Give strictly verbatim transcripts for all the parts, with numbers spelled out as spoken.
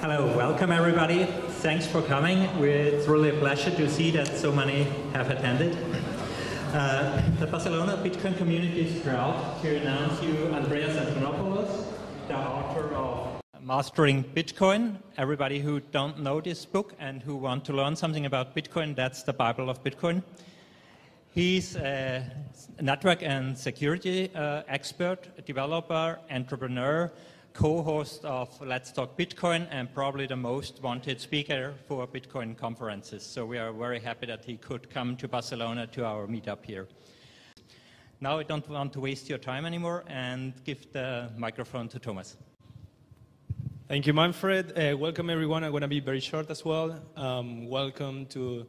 Hello, welcome everybody. Thanks for coming. It's really a pleasure to see that so many have attended. Uh, the Barcelona Bitcoin community is proud to announce you Andreas Antonopoulos, the author of Mastering Bitcoin. Everybody who don't know this book and who want to learn something about Bitcoin, that's the Bible of Bitcoin. He's a network and security uh, expert, developer, entrepreneur, co-host of Let's Talk Bitcoin, and probably the most wanted speaker for Bitcoin conferences. So we are very happy that he could come to Barcelona to our meetup here. Now I don't want to waste your time anymore and give the microphone to Thomas. Thank you, Manfred. Uh, welcome, everyone. I'm going to be very short as well. Um, welcome to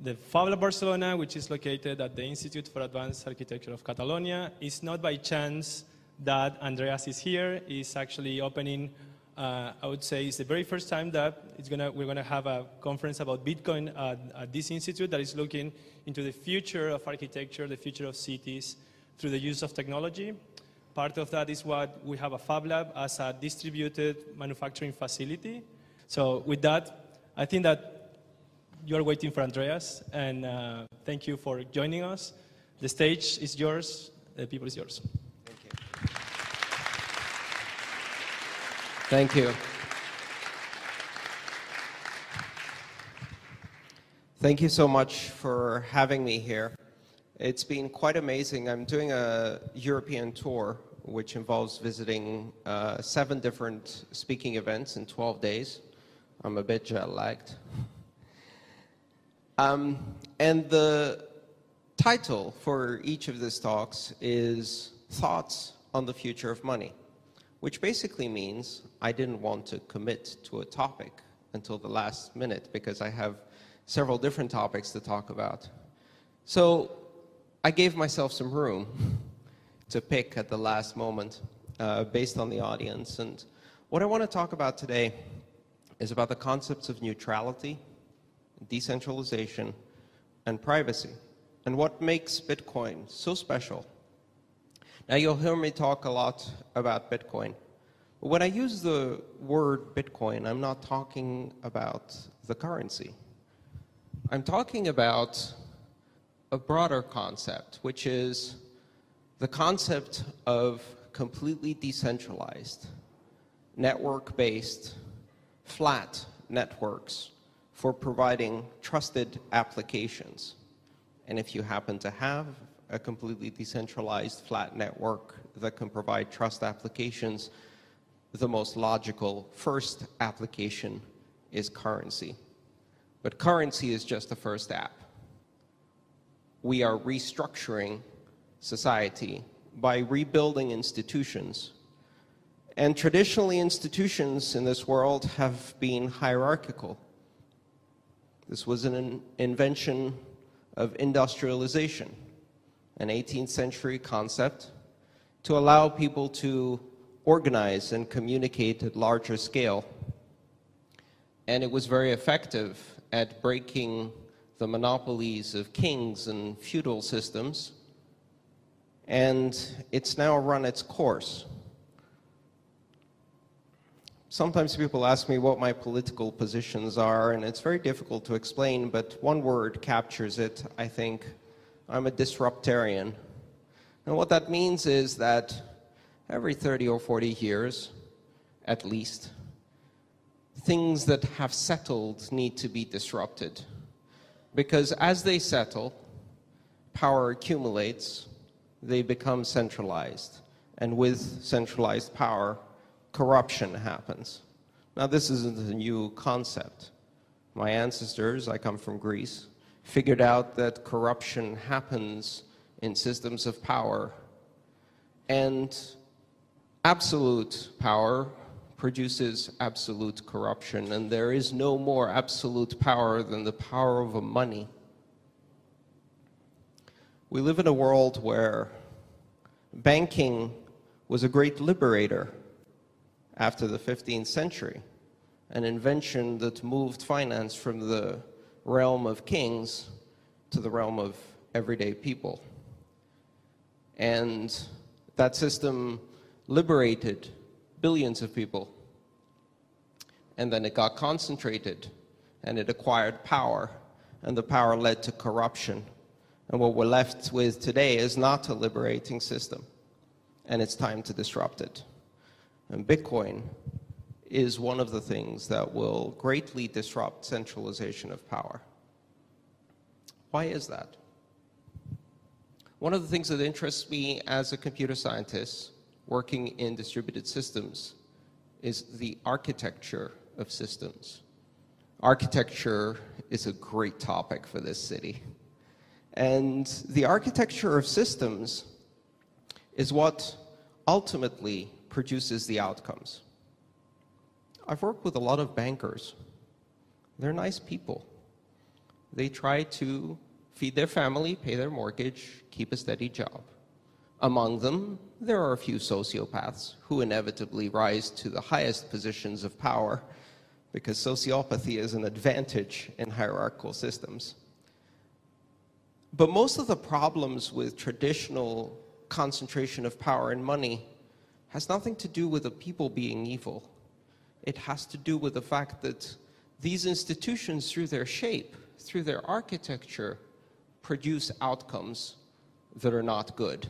the Fabla Barcelona, which is located at the Institute for Advanced Architecture of Catalonia. It's not by chance that Andreas is here. He's actually opening, uh, I would say, it's the very first time that it's gonna, we're going to have a conference about Bitcoin at, at this institute that is looking into the future of architecture, the future of cities through the use of technology. Part of that is what we have a Fab Lab as a distributed manufacturing facility. So with that, I think that you are waiting for Andreas, and uh, thank you for joining us. The stage is yours, the people is yours. Thank you. Thank you. Thank you so much for having me here. It's been quite amazing. I'm doing a European tour, which involves visiting uh, seven different speaking events in twelve days. I'm a bit jet-lagged. Um, and the title for each of these talks is Thoughts on the Future of Money, which basically means I didn't want to commit to a topic until the last minute because I have several different topics to talk about. So I gave myself some room to pick at the last moment uh, based on the audience. And what I want to talk about today is about the concepts of neutrality, decentralization, and privacy, and what makes Bitcoin so special. Now, you'll hear me talk a lot about Bitcoin. But when I use the word Bitcoin, I'm not talking about the currency. I'm talking about a broader concept, which is the concept of completely decentralized, network-based, flat networks for providing trusted applications. And if you happen to have a completely decentralized flat network that can provide trust applications, the most logical first application is currency. But currency is just the first app. We are restructuring society by rebuilding institutions. And traditionally, institutions in this world have been hierarchical. This was an invention of industrialization, an eighteenth century concept to allow people to organize and communicate at larger scale. And it was very effective at breaking the monopolies of kings and feudal systems. And it's now run its course. Sometimes people ask me what my political positions are, and it's very difficult to explain, but one word captures it, I think. I'm a disruptarian. And what that means is that every thirty or forty years, at least, things that have settled need to be disrupted. Because as they settle, power accumulates, they become centralized. And with centralized power, corruption happens. Now, this isn't a new concept. My ancestors, I come from Greece, figured out that corruption happens in systems of power. And absolute power produces absolute corruption, and there is no more absolute power than the power of a money. We live in a world where banking was a great liberator after the fifteenth century, an invention that moved finance from the realm of kings to the realm of everyday people. And that system liberated billions of people. and then it got concentrated, and it acquired power, and the power led to corruption. And what we're left with today is not a liberating system, and it's time to disrupt it. And Bitcoin is one of the things that will greatly disrupt centralization of power. Why is that? One of the things that interests me as a computer scientist working in distributed systems is the architecture of systems. Architecture is a great topic for this city. And the architecture of systems is what ultimately produces the outcomes. I've worked with a lot of bankers. They're nice people. They try to feed their family, pay their mortgage, keep a steady job. Among them, there are a few sociopaths who inevitably rise to the highest positions of power, because sociopathy is an advantage in hierarchical systems. But most of the problems with traditional concentration of power and money has nothing to do with the people being evil. It has to do with the fact that these institutions, through their shape, through their architecture, produce outcomes that are not good.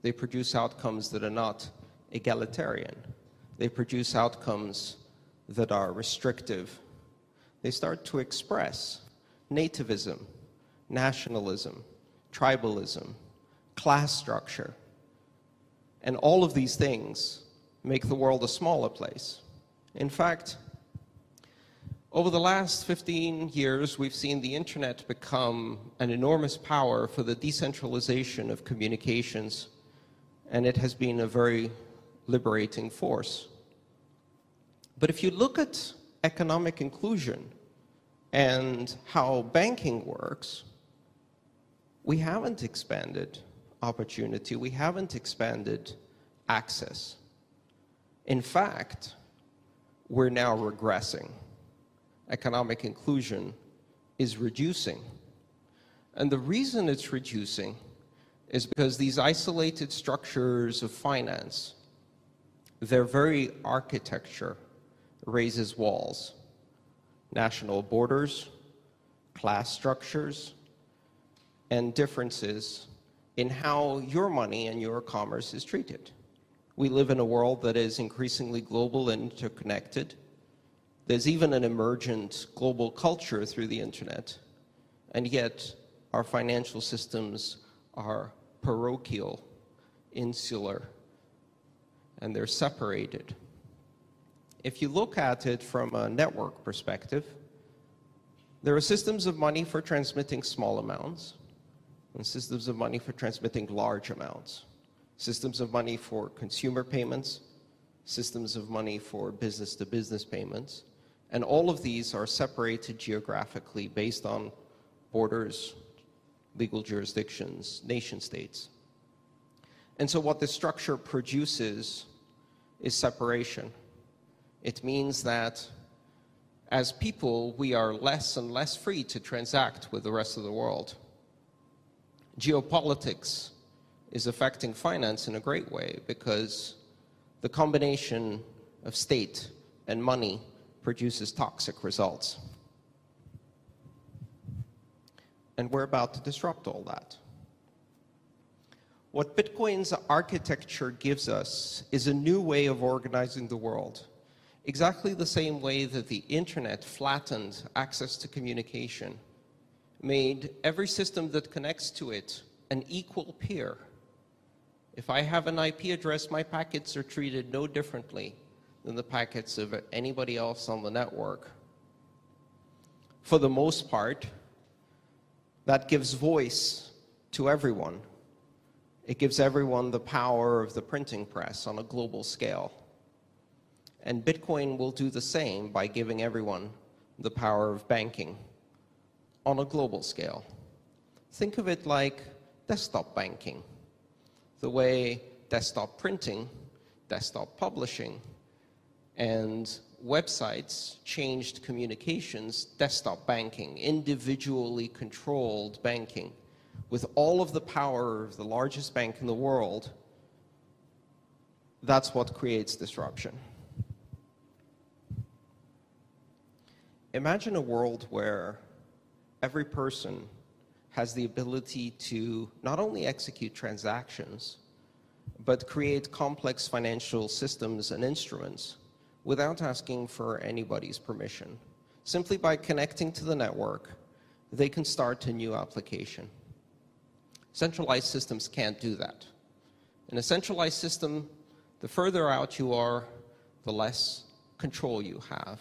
They produce outcomes that are not egalitarian. They produce outcomes that are restrictive. They start to express nativism, nationalism, tribalism, class structure. And all of these things make the world a smaller place. In fact, over the last fifteen years, we've seen the internet become an enormous power for the decentralization of communications, and it has been a very liberating force. But if you look at economic inclusion and how banking works, we haven't expanded opportunity, we haven't expanded access. In fact, we're now regressing. Economic inclusion is reducing. And the reason it's reducing is because these isolated structures of finance, their very architecture raises walls. National borders, class structures, and differences in how your money and your commerce is treated. We live in a world that is increasingly global and interconnected. There's even an emergent global culture through the internet, and yet our financial systems are parochial, insular, and they're separated. If you look at it from a network perspective, there are systems of money for transmitting small amounts, and systems of money for transmitting large amounts. Systems of money for consumer payments, systems of money for business-to-business payments, and all of these are separated geographically based on borders, legal jurisdictions, nation states. And so what this structure produces is separation. It means that as people, we are less and less free to transact with the rest of the world. Geopolitics is affecting finance in a great way, because the combination of state and money produces toxic results. And we're about to disrupt all that. What Bitcoin's architecture gives us is a new way of organizing the world. Exactly the same way that the internet flattened access to communication, made every system that connects to it an equal peer. If I have an I P address, my packets are treated no differently than the packets of anybody else on the network. For the most part, that gives voice to everyone. It gives everyone the power of the printing press on a global scale. And Bitcoin will do the same by giving everyone the power of banking on a global scale. Think of it like desktop banking. The way desktop printing, desktop publishing, and websites changed communications, desktop banking, individually controlled banking, with all of the power of the largest bank in the world, that's what creates disruption. imagine a world where every person has the ability to not only execute transactions, but create complex financial systems and instruments without asking for anybody's permission. Simply by connecting to the network, they can start a new application. Centralized systems can't do that. In a centralized system, the further out you are, the less control you have.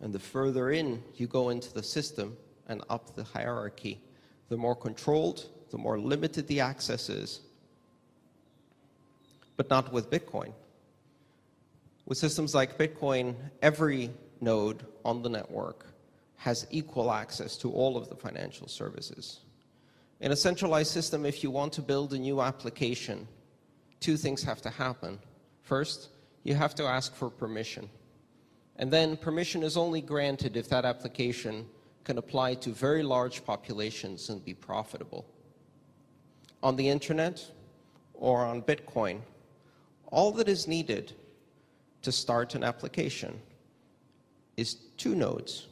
And the further in you go into the system and up the hierarchy, the more controlled, the more limited the access is. But not with Bitcoin. With systems like Bitcoin, every node on the network has equal access to all of the financial services. In a centralized system, if you want to build a new application, two things have to happen. First, you have to ask for permission. And then permission is only granted if that application can apply to very large populations and be profitable. On the internet or on Bitcoin, all that is needed to start an application is two nodes,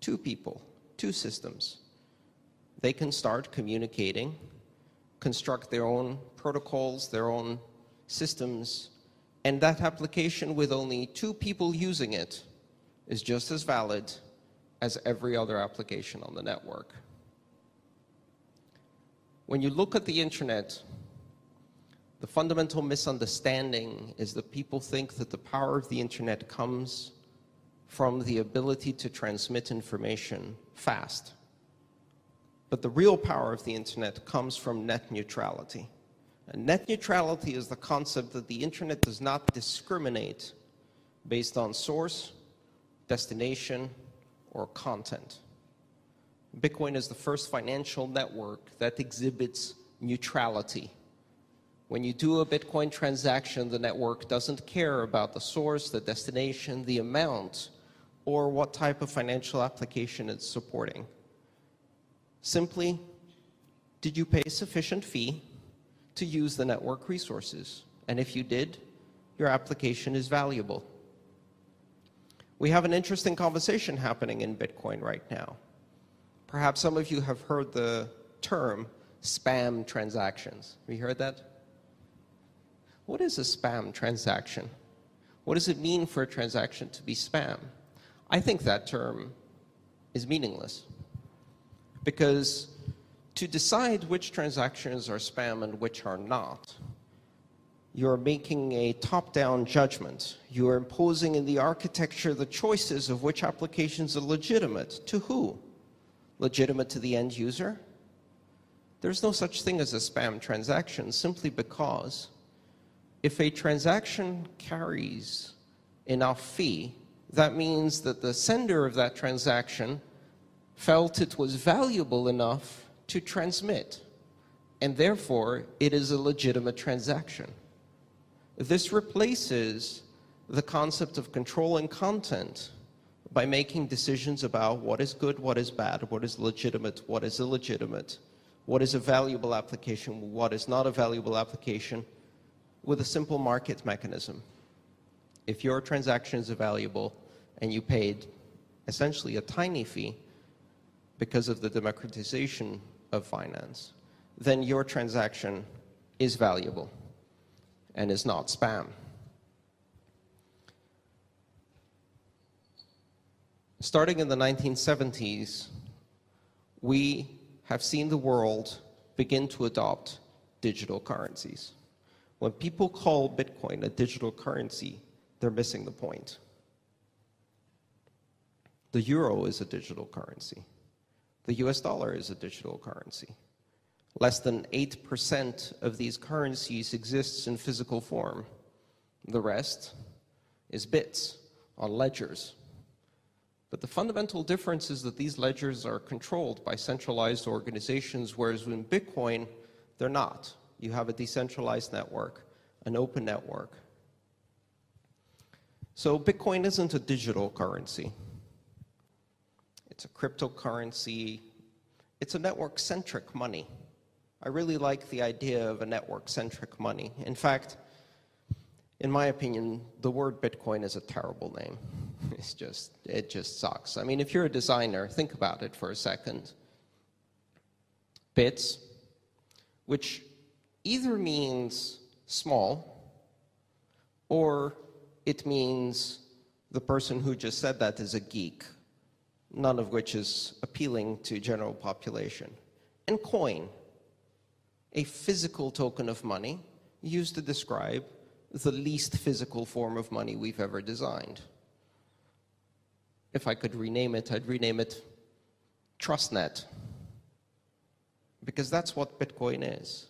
two people, two systems. They can start communicating, construct their own protocols, their own systems, and that application with only two people using it is just as valid as every other application on the network. When you look at the internet, the fundamental misunderstanding is that people think that the power of the internet comes from the ability to transmit information fast. But the real power of the internet comes from net neutrality. And net neutrality is the concept that the internet does not discriminate based on source, destination, or content. Bitcoin is the first financial network that exhibits neutrality. When you do a Bitcoin transaction, the network doesn't care about the source, the destination, the amount, or what type of financial application it's supporting. Simply, did you pay sufficient fee to use the network resources? And if you did, your application is valuable. We have an interesting conversation happening in Bitcoin right now. Perhaps some of you have heard the term spam transactions. Have you heard that? What is a spam transaction? What does it mean for a transaction to be spam? I think that term is meaningless. Because to decide which transactions are spam and which are not, you're making a top-down judgment. You're imposing in the architecture the choices of which applications are legitimate. To who? Legitimate to the end user? There's no such thing as a spam transaction, simply because if a transaction carries enough fee, that means that the sender of that transaction felt it was valuable enough to transmit, and therefore it is a legitimate transaction. This replaces the concept of controlling content by making decisions about what is good, what is bad, what is legitimate, what is illegitimate, what is a valuable application, what is not a valuable application, with a simple market mechanism. If your transactions are valuable and you paid essentially a tiny fee, because of the democratization of finance, then your transaction is valuable and is not spam. Starting in the nineteen seventies, we have seen the world begin to adopt digital currencies. When people call Bitcoin a digital currency, they're missing the point. The euro is a digital currency. The U S dollar is a digital currency. Less than eight percent of these currencies exists in physical form. The rest is bits on ledgers. But the fundamental difference is that these ledgers are controlled by centralized organizations, whereas in Bitcoin, they're not. You have a decentralized network, an open network. So Bitcoin isn't a digital currency. It's a cryptocurrency. It's a network-centric money. I really like the idea of a network-centric money. In fact, in my opinion, the word Bitcoin is a terrible name. It's just, it just sucks. I mean, if you're a designer, think about it for a second. Bits, which either means small, or it means the person who just said that is a geek, none of which is appealing to general population. And coin, a physical token of money used to describe the least physical form of money we've ever designed. If I could rename it, I'd rename it Trustnet, because that's what Bitcoin is.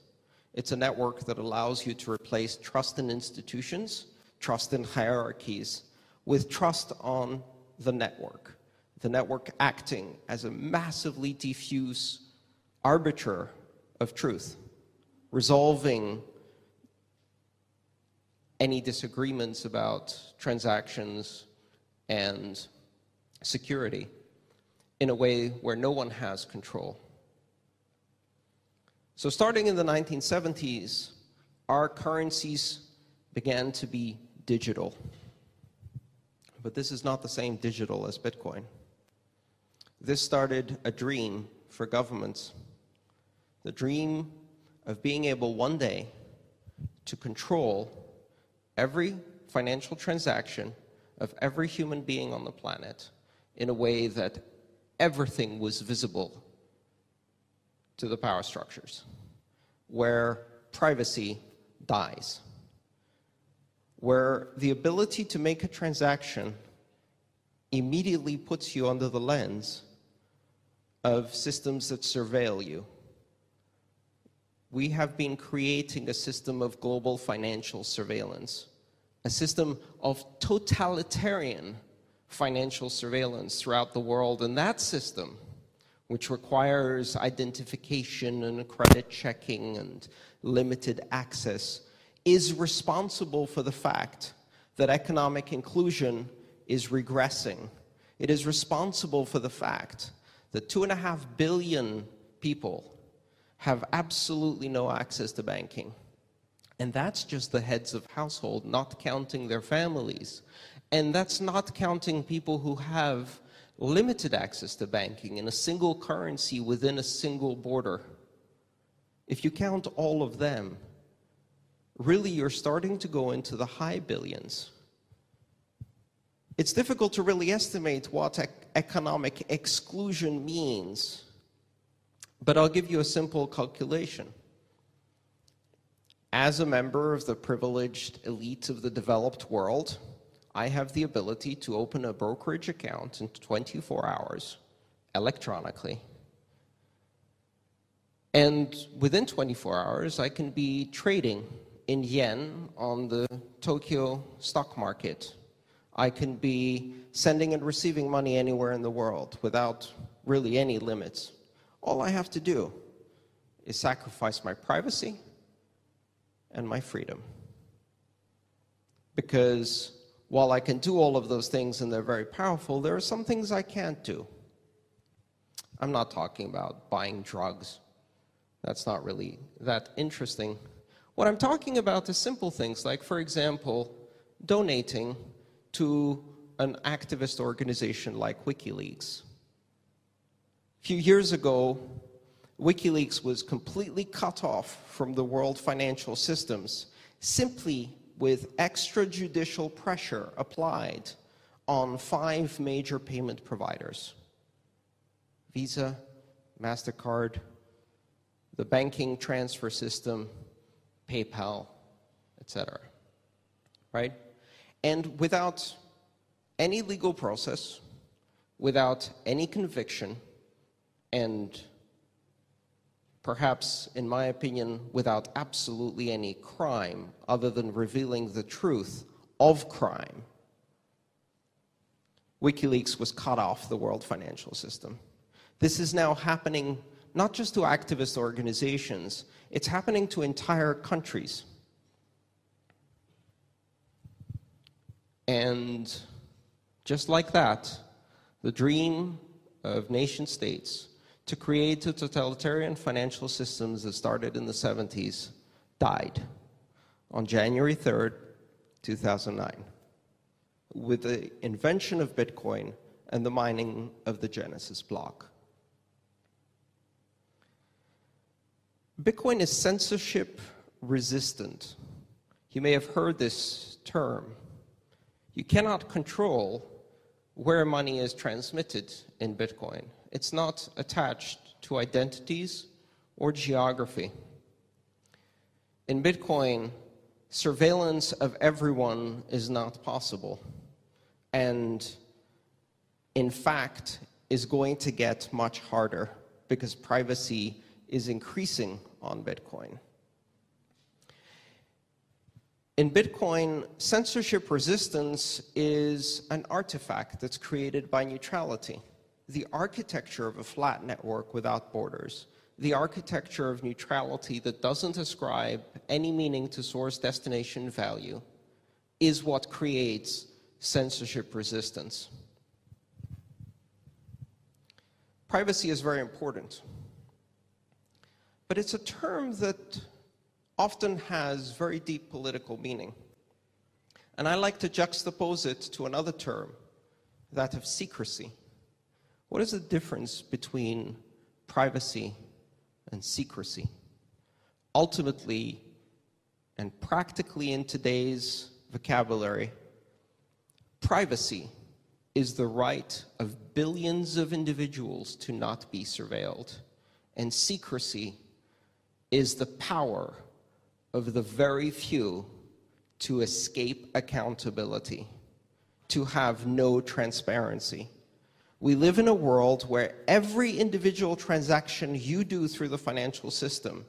It's a network that allows you to replace trust in institutions, trust in hierarchies, with trust on the network. The network acting as a massively diffuse arbiter of truth, resolving any disagreements about transactions and security in a way where no one has control. So starting in the nineteen seventies, our currencies began to be digital. But this is not the same digital as Bitcoin. This started a dream for governments, the dream of being able one day to control every financial transaction of every human being on the planet in a way that everything was visible to the power structures, where privacy dies, where the ability to make a transaction immediately puts you under the lens of systems that surveil you. We have been creating a system of global financial surveillance, a system of totalitarian financial surveillance throughout the world, and that system, which requires identification and credit checking and limited access, is responsible for the fact that economic inclusion is regressing. It is responsible for the fact that two and a half billion people have absolutely no access to banking. And that's just the heads of household, not counting their families. And that's not counting people who have limited access to banking in a single currency within a single border. If you count all of them, really you're starting to go into the high billions. It's difficult to really estimate what ec- economic exclusion means, but I'll give you a simple calculation. As a member of the privileged elite of the developed world, I have the ability to open a brokerage account in twenty-four hours, electronically. And within twenty-four hours, I can be trading in yen on the Tokyo stock market. I can be sending and receiving money anywhere in the world without really any limits. All I have to do is sacrifice my privacy and my freedom. Because while I can do all of those things and they're very powerful, there are some things I can't do. I'm not talking about buying drugs. That's not really that interesting. What I'm talking about is simple things like, for example, donating to an activist organization like WikiLeaks. A few years ago, WikiLeaks was completely cut off from the world financial systems, simply with extrajudicial pressure applied on five major payment providers: Visa, MasterCard, the banking transfer system, PayPal, et cetera. Right? And without any legal process, without any conviction, and perhaps, in my opinion, without absolutely any crime other than revealing the truth of crime, WikiLeaks was cut off the world financial system. This is now happening not just to activist organizations, it's happening to entire countries. And just like that, the dream of nation states to create a totalitarian financial systems that started in the seventies died. On January third, two thousand nine, with the invention of Bitcoin and the mining of the Genesis block. Bitcoin is censorship resistant. You may have heard this term. You cannot control where money is transmitted in Bitcoin. It's not attached to identities or geography. In Bitcoin, surveillance of everyone is not possible, and in fact is going to get much harder because privacy is increasing on Bitcoin. In Bitcoin, censorship resistance is an artifact that's created by neutrality, the architecture of a flat network without borders, the architecture of neutrality that doesn't ascribe any meaning to source destination value is what creates censorship resistance. Privacy is very important, but it's a term that often has very deep political meaning. And I like to juxtapose it to another term, that of secrecy. What is the difference between privacy and secrecy? Ultimately, and practically in today's vocabulary, privacy is the right of billions of individuals to not be surveilled, and secrecy is the power of the very few to escape accountability, to have no transparency. We live in a world where every individual transaction you do through the financial system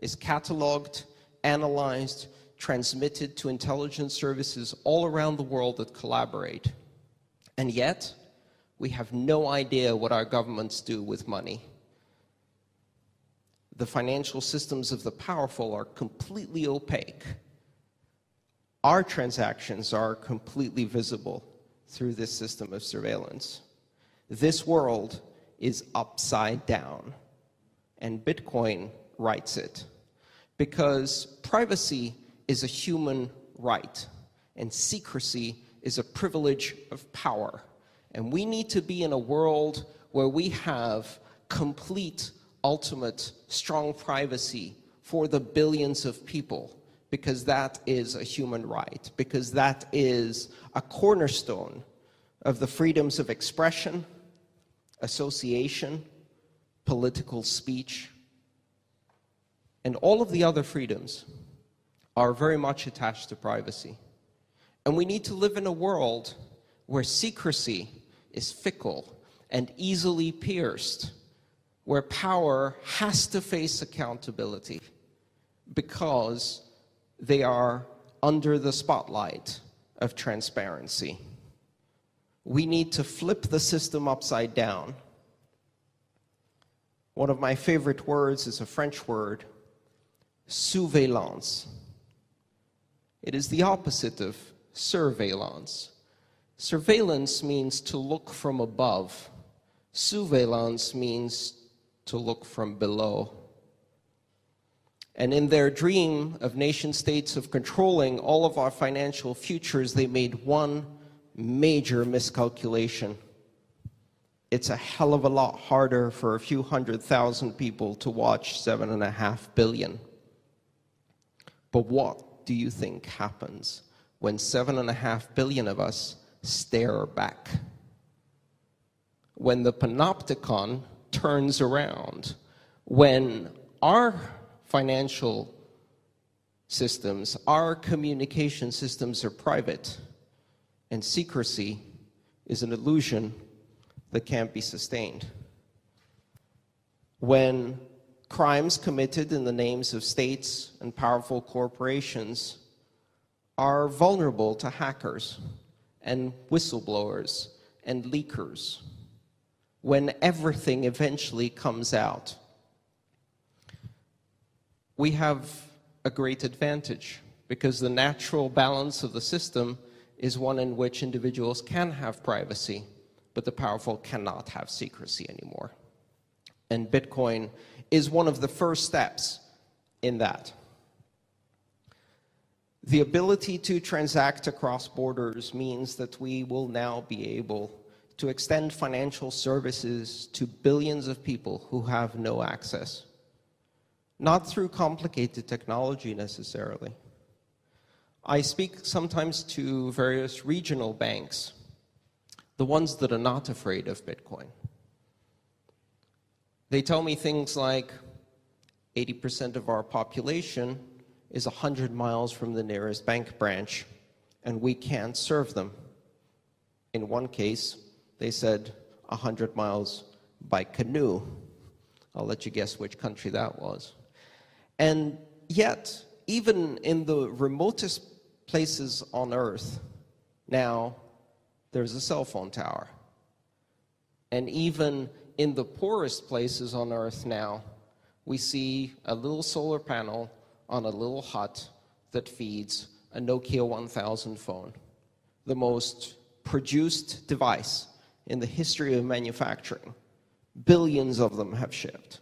is cataloged, analyzed, transmitted to intelligence services all around the world that collaborate. And yet, we have no idea what our governments do with money. The financial systems of the powerful are completely opaque. Our transactions are completely visible through this system of surveillance. This world is upside down, and Bitcoin rights it, because privacy is a human right, and secrecy is a privilege of power. And we need to be in a world where we have complete, ultimate, strong privacy for the billions of people, because that is a human right, because that is a cornerstone of the freedoms of expression, association, political speech, and all of the other freedoms are very much attached to privacy. And we need to live in a world where secrecy is fickle and easily pierced, where power has to face accountability because they are under the spotlight of transparency. We need to flip the system upside down. One of my favorite words is a French word, surveillance. It is the opposite of surveillance. Surveillance means to look from above. Surveillance means to look from below. And in their dream of nation states of controlling all of our financial futures, they made one major miscalculation. It's a hell of a lot harder for a few hundred thousand people to watch seven and a half billion. But what do you think happens when seven and a half billion of us stare back? When the panopticon turns around, when our financial systems, our communication systems are private, and secrecy is an illusion that can't be sustained. When crimes committed in the names of states and powerful corporations are vulnerable to hackers and whistleblowers and leakers, when everything eventually comes out, we have a great advantage because the natural balance of the system is one in which individuals can have privacy, but the powerful cannot have secrecy anymore. And Bitcoin is one of the first steps in that. The ability to transact across borders means that we will now be able to extend financial services to billions of people who have no access. Not through complicated technology necessarily. I speak sometimes to various regional banks, the ones that are not afraid of Bitcoin. They tell me things like eighty percent of our population is one hundred miles from the nearest bank branch, and we can't serve them. In one case, they said one hundred miles by canoe. I'll let you guess which country that was. And yet, even in the remotest places on Earth, now there's a cell phone tower. And even in the poorest places on Earth now, we see a little solar panel on a little hut that feeds a Nokia one thousand phone, the most produced device in the history of manufacturing. Billions of them have shipped.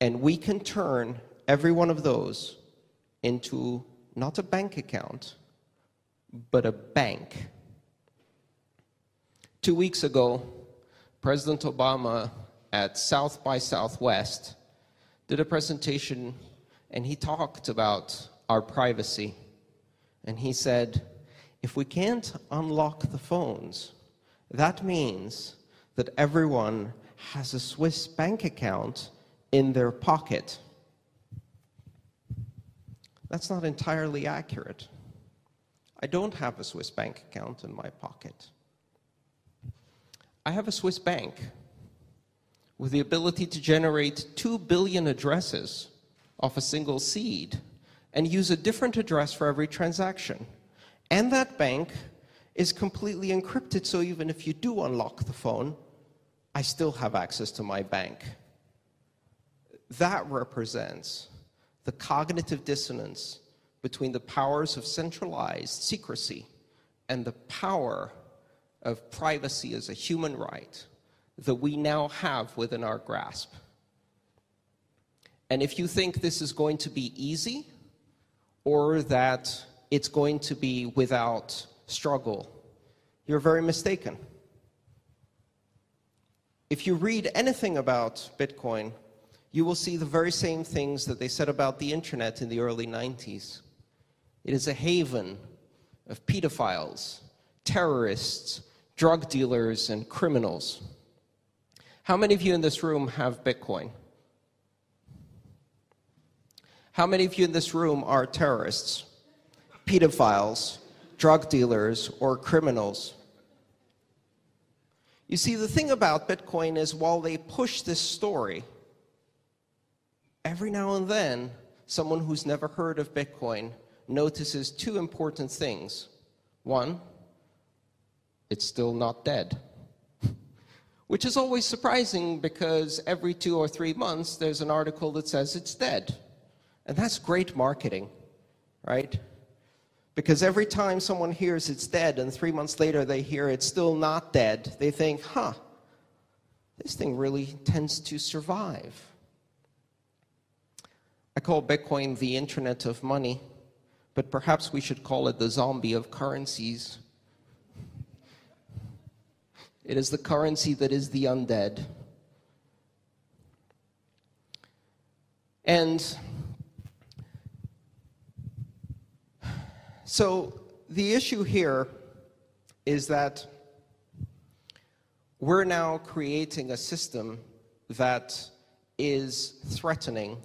And we can turn every one of those into not a bank account, but a bank. Two weeks ago, President Obama at South by Southwest did a presentation, and he talked about our privacy. And he said, if we can't unlock the phones, that means that everyone has a Swiss bank account in their pocket. That's not entirely accurate. I don't have a Swiss bank account in my pocket. I have a Swiss bank with the ability to generate two billion addresses off a single seed and use a different address for every transaction. And that bank is completely encrypted, so even if you do unlock the phone, I still have access to my bank. That represents the cognitive dissonance between the powers of centralized secrecy and the power of privacy as a human right that we now have within our grasp. And if you think this is going to be easy, or that it's going to be without struggle, you're very mistaken. If you read anything about Bitcoin, you will see the very same things that they said about the internet in the early nineties. It is a haven of pedophiles, terrorists, drug dealers, and criminals. How many of you in this room have Bitcoin? How many of you in this room are terrorists, pedophiles, drug dealers, or criminals? You see, the thing about Bitcoin is while they push this story, every now and then someone who's never heard of Bitcoin notices two important things. One, it's still not dead, which is always surprising because every two or three months there's an article that says it's dead. And that's great marketing, right? Because every time someone hears it's dead and three months later they hear it's still not dead, they think, huh, this thing really tends to survive. I call Bitcoin the internet of money, but perhaps we should call it the zombie of currencies. It is the currency that is the undead. And so the issue here is that we're now creating a system that is threatening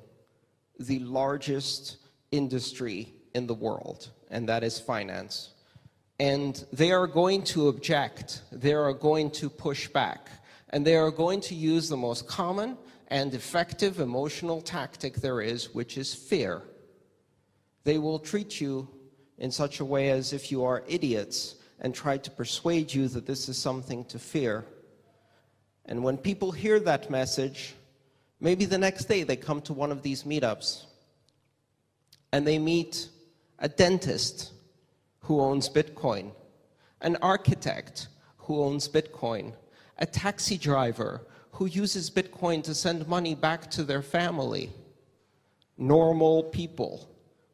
the largest industry in the world, and that is finance. And they are going to object, they are going to push back, and they are going to use the most common and effective emotional tactic there is, which is fear. They will treat you in such a way as if you are idiots and try to persuade you that this is something to fear. And when people hear that message, maybe the next day they come to one of these meetups and they meet a dentist who owns Bitcoin, an architect who owns Bitcoin, a taxi driver who uses Bitcoin to send money back to their family, normal people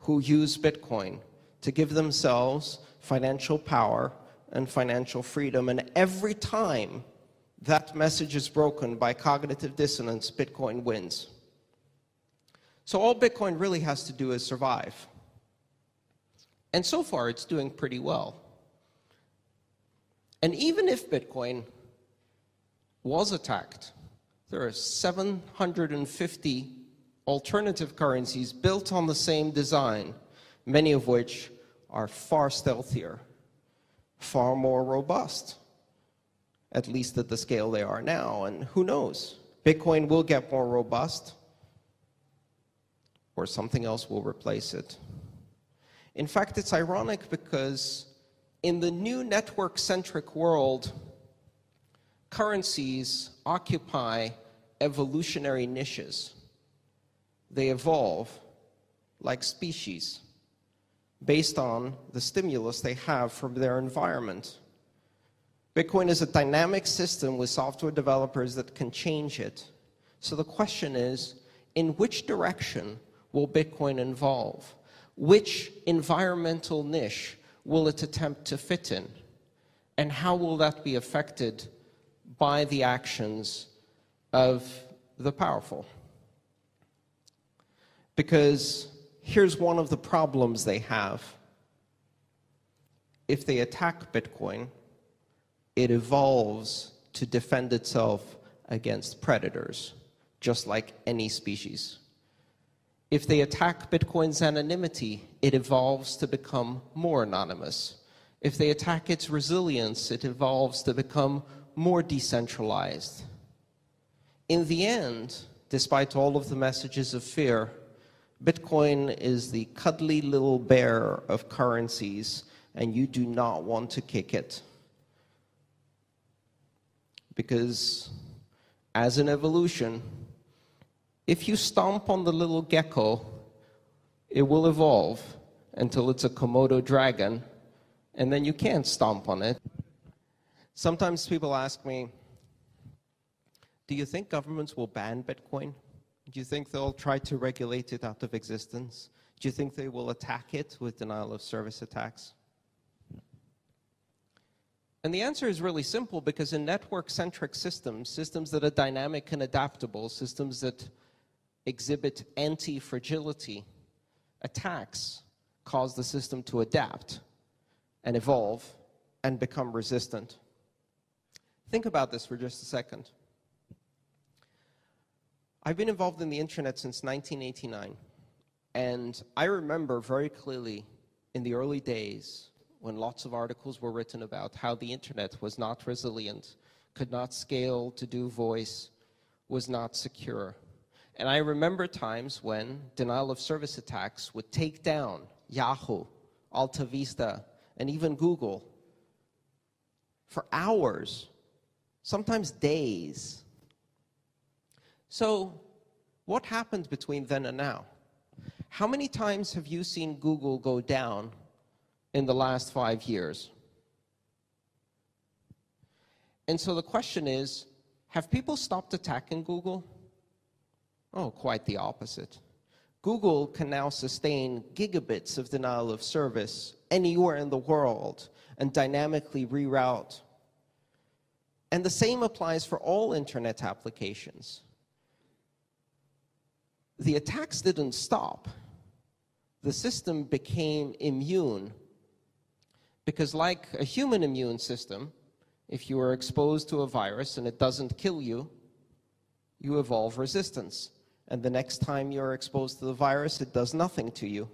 who use Bitcoin to give themselves financial power and financial freedom. And every time that message is broken by cognitive dissonance, Bitcoin wins. So all Bitcoin really has to do is survive. And so far, it's doing pretty well. And even if Bitcoin was attacked, there are seven hundred fifty alternative currencies built on the same design, many of which are far stealthier, far more robust, at least at the scale they are now. And who knows? Bitcoin will get more robust, or something else will replace it. In fact, it's ironic because in the new network-centric world, currencies occupy evolutionary niches. They evolve like species based on the stimulus they have from their environment. Bitcoin is a dynamic system with software developers that can change it. So the question is, in which direction will Bitcoin evolve? Which environmental niche will it attempt to fit in? And how will that be affected by the actions of the powerful? Because here's one of the problems they have. If they attack Bitcoin, it evolves to defend itself against predators, just like any species. If they attack Bitcoin's anonymity, it evolves to become more anonymous. If they attack its resilience, it evolves to become more decentralized. In the end, despite all of the messages of fear, Bitcoin is the cuddly little bear of currencies, and you do not want to kick it. Because, as in evolution, if you stomp on the little gecko, it will evolve until it's a Komodo dragon, and then you can't stomp on it. Sometimes people ask me, do you think governments will ban Bitcoin? Do you think they'll try to regulate it out of existence? Do you think they will attack it with denial of service attacks? And the answer is really simple, because in network-centric systems, systems that are dynamic and adaptable, systems that exhibit anti-fragility, attacks cause the system to adapt and evolve and become resistant. Think about this for just a second. I've been involved in the internet since nineteen eighty-nine, and I remember very clearly in the early days when lots of articles were written about how the internet was not resilient, could not scale to do voice, was not secure. And I remember times when denial of service attacks would take down Yahoo, AltaVista, and even Google for hours, sometimes days. So what happened between then and now? How many times have you seen Google go down in the last five years? And so the question is, have people stopped attacking Google? Oh, quite the opposite. Google can now sustain gigabits of denial of service anywhere in the world and dynamically reroute. And the same applies for all internet applications. The attacks didn't stop. The system became immune, because like a human immune system, if you are exposed to a virus and it doesn't kill you, you evolve resistance. And the next time you're exposed to the virus, it does nothing to you.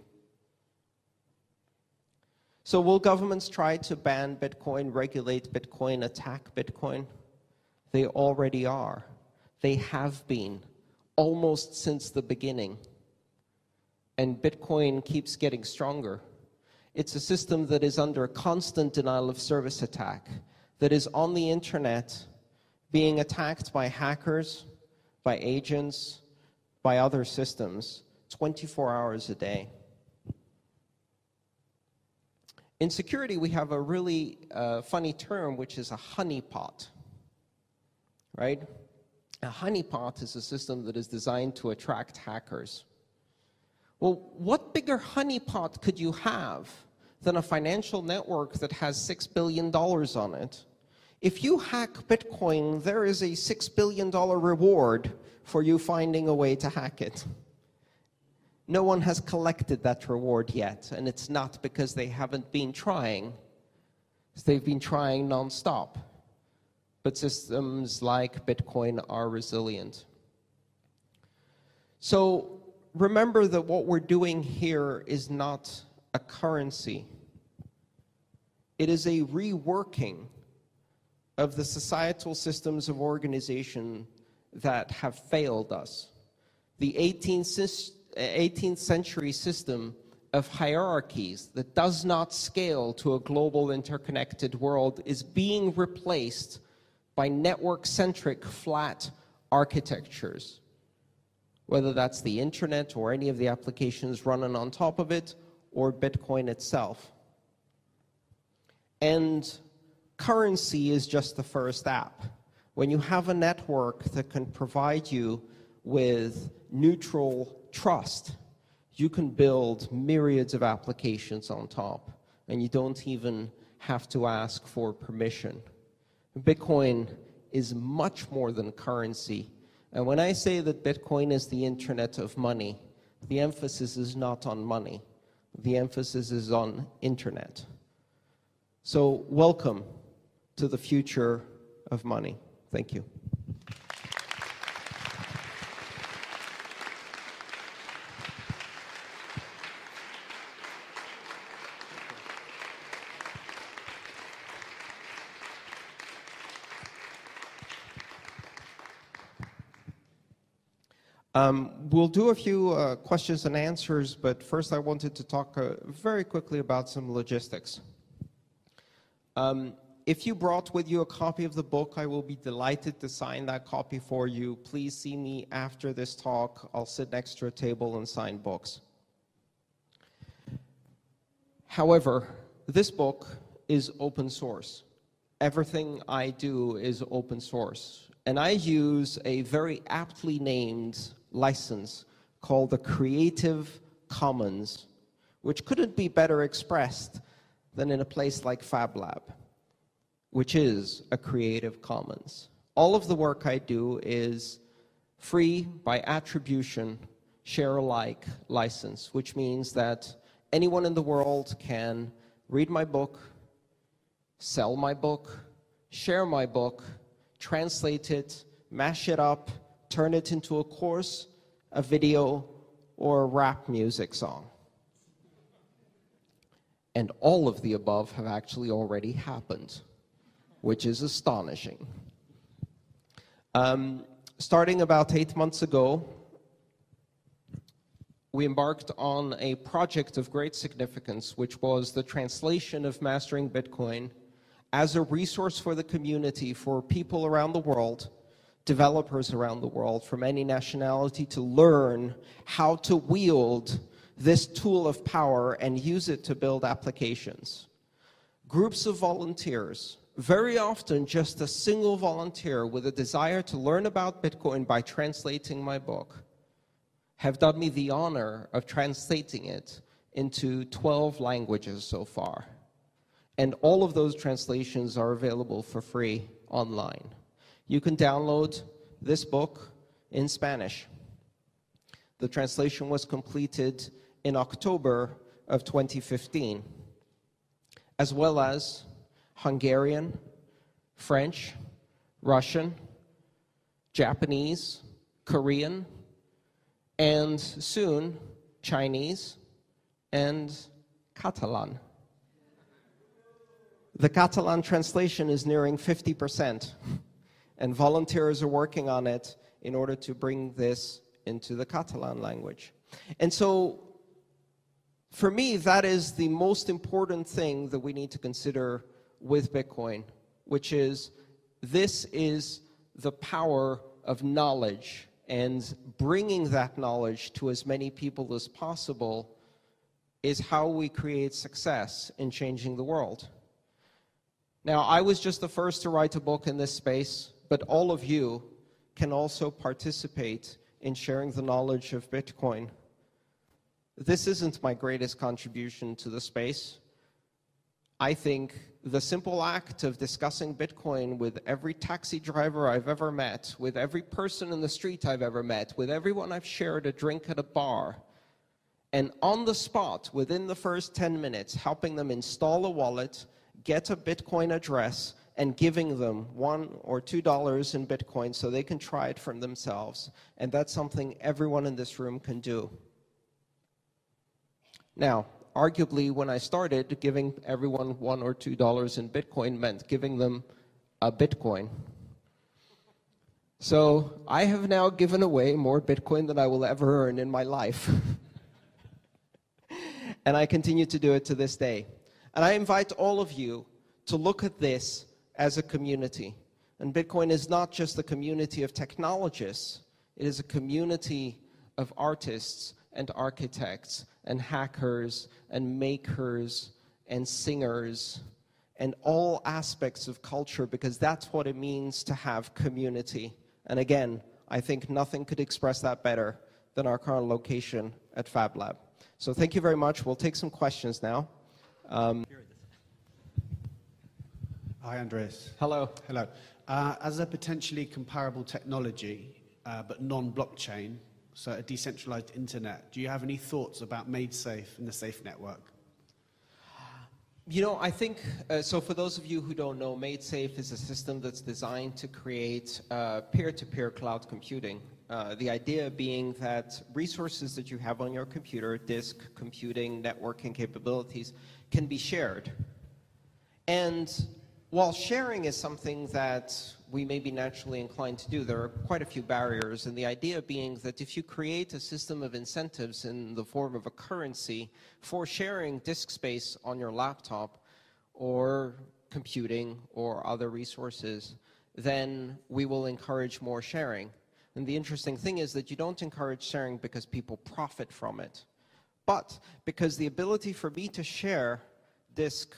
So will governments try to ban Bitcoin, regulate Bitcoin, attack Bitcoin? They already are. They have been, almost since the beginning. And Bitcoin keeps getting stronger. It's a system that is under constant denial of service attack, that is on the internet being attacked by hackers, by agents, by other systems, twenty-four hours a day. In security, we have a really uh, funny term, which is a honeypot, right? A honeypot is a system that is designed to attract hackers. Well, what bigger honeypot could you have than a financial network that has six billion dollars on it? If you hack Bitcoin, there is a six billion dollars reward for you finding a way to hack it. No one has collected that reward yet, and it's not because they haven't been trying. They've been trying nonstop. But systems like Bitcoin are resilient. So remember that what we're doing here is not a currency. It is a reworking of the societal systems of organization that have failed us. The eighteenth century system of hierarchies that does not scale to a global interconnected world is being replaced by network-centric flat architectures, whether that's the internet or any of the applications running on top of it or Bitcoin itself. And currency is just the first app. When you have a network that can provide you with neutral trust, you can build myriads of applications on top, and you don't even have to ask for permission. Bitcoin is much more than currency. And when I say that Bitcoin is the internet of money, the emphasis is not on money. The emphasis is on internet. So welcome to the future of money. Thank you. Um, we'll do a few uh, questions and answers, but first I wanted to talk uh, very quickly about some logistics. Um, if you brought with you a copy of the book, I will be delighted to sign that copy for you. Please see me after this talk. I'll sit next to a table and sign books. However, this book is open source. Everything I do is open source. And I use a very aptly named license called the Creative Commons, which couldn't be better expressed than in a place like Fab Lab, which is a Creative Commons. All of the work I do is free by attribution, share alike license, which means that anyone in the world can read my book, sell my book, share my book, translate it, mash it up, turn it into a course, a video, or a rap music song. And all of the above have actually already happened, which is astonishing. Um, starting about eight months ago, we embarked on a project of great significance, which was the translation of Mastering Bitcoin as a resource for the community, for people around the world, developers around the world, from any nationality, to learn how to wield this tool of power and use it to build applications. Groups of volunteers, very often just a single volunteer with a desire to learn about Bitcoin by translating my book, have done me the honor of translating it into twelve languages so far. And all of those translations are available for free online. You can download this book in Spanish. The translation was completed in October of twenty fifteen, as well as Hungarian, French, Russian, Japanese, Korean, and soon Chinese and Catalan. The Catalan translation is nearing fifty percent, and volunteers are working on it in order to bring this into the Catalan language. And so, for me, that is the most important thing that we need to consider with Bitcoin, which is this is the power of knowledge and bringing that knowledge to as many people as possible is how we create success in changing the world. Now, I was just the first to write a book in this space, but all of you can also participate in sharing the knowledge of Bitcoin. this isn't my greatest contribution to the space. I think the simple act of discussing Bitcoin with every taxi driver I've ever met, with every person in the street I've ever met, with everyone I've shared a drink at a bar, and on the spot, within the first ten minutes, helping them install a wallet, get a Bitcoin address, and giving them one or two dollars in Bitcoin so they can try it for themselves. And that's something everyone in this room can do. Now, arguably, when I started, giving everyone one or two dollars in Bitcoin meant giving them a Bitcoin. So I have now given away more Bitcoin than I will ever earn in my life. And I continue to do it to this day. And I invite all of you to look at this as a community. And Bitcoin is not just a community of technologists, it is a community of artists and architects and hackers and makers and singers and all aspects of culture, because that's what it means to have community. And again, I think nothing could express that better than our current location at Fab Lab. So thank you very much. We'll take some questions now. Um, Hi, Andreas. Hello. Hello. Uh, as a potentially comparable technology, uh, but non-blockchain, so a decentralized internet, do you have any thoughts about MaidSafe and the Safe network? You know, I think, uh, so for those of you who don't know, MaidSafe is a system that's designed to create uh, peer-to-peer cloud computing. Uh, the idea being that resources that you have on your computer, disk, computing, networking capabilities, can be shared. And while sharing is something that we may be naturally inclined to do, there are quite a few barriers, and the idea being that if you create a system of incentives in the form of a currency for sharing disk space on your laptop or computing or other resources, then we will encourage more sharing. And the interesting thing is that you don't encourage sharing because people profit from it, but because the ability for me to share disk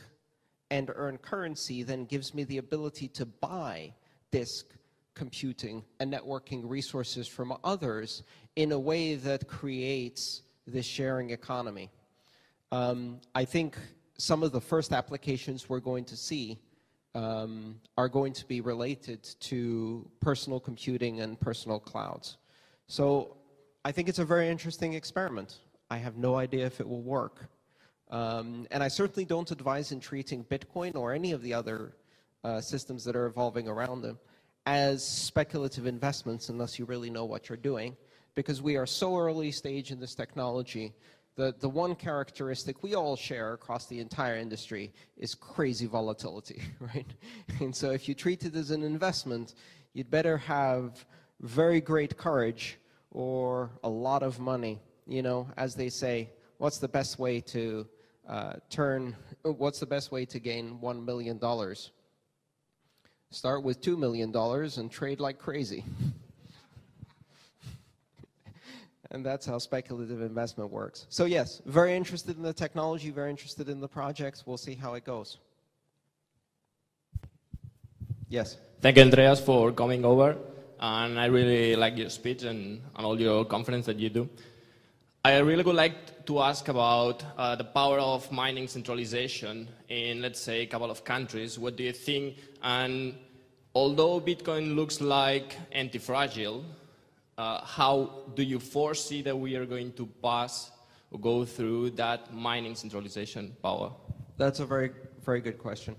and earn currency then gives me the ability to buy disk, computing, and networking resources from others in a way that creates this sharing economy. Um, I think some of the first applications we're going to see um, are going to be related to personal computing and personal clouds. So I think it's a very interesting experiment. I have no idea if it will work. Um, and I certainly don't advise in treating Bitcoin or any of the other Uh, systems that are evolving around them as speculative investments unless you really know what you're doing, because we are so early stage in this technology that the one characteristic we all share across the entire industry is crazy volatility, right? And so if you treat it as an investment, you'd better have very great courage or a lot of money. You know, as they say, what's the best way to uh, turn, what's the best way to gain one million dollars? Start with two million dollars and trade like crazy. And that's how speculative investment works. So yes, very interested in the technology, very interested in the projects. We'll see how it goes. Yes. Thank you, Andreas, for coming over. And I really like your speech and, and all your conference that you do. I really would like to ask about uh, the power of mining centralization in, let's say, a couple of countries. What do you think? And although Bitcoin looks like anti-fragile, uh, how do you foresee that we are going to pass or go through that mining centralization power? That's a very, very good question.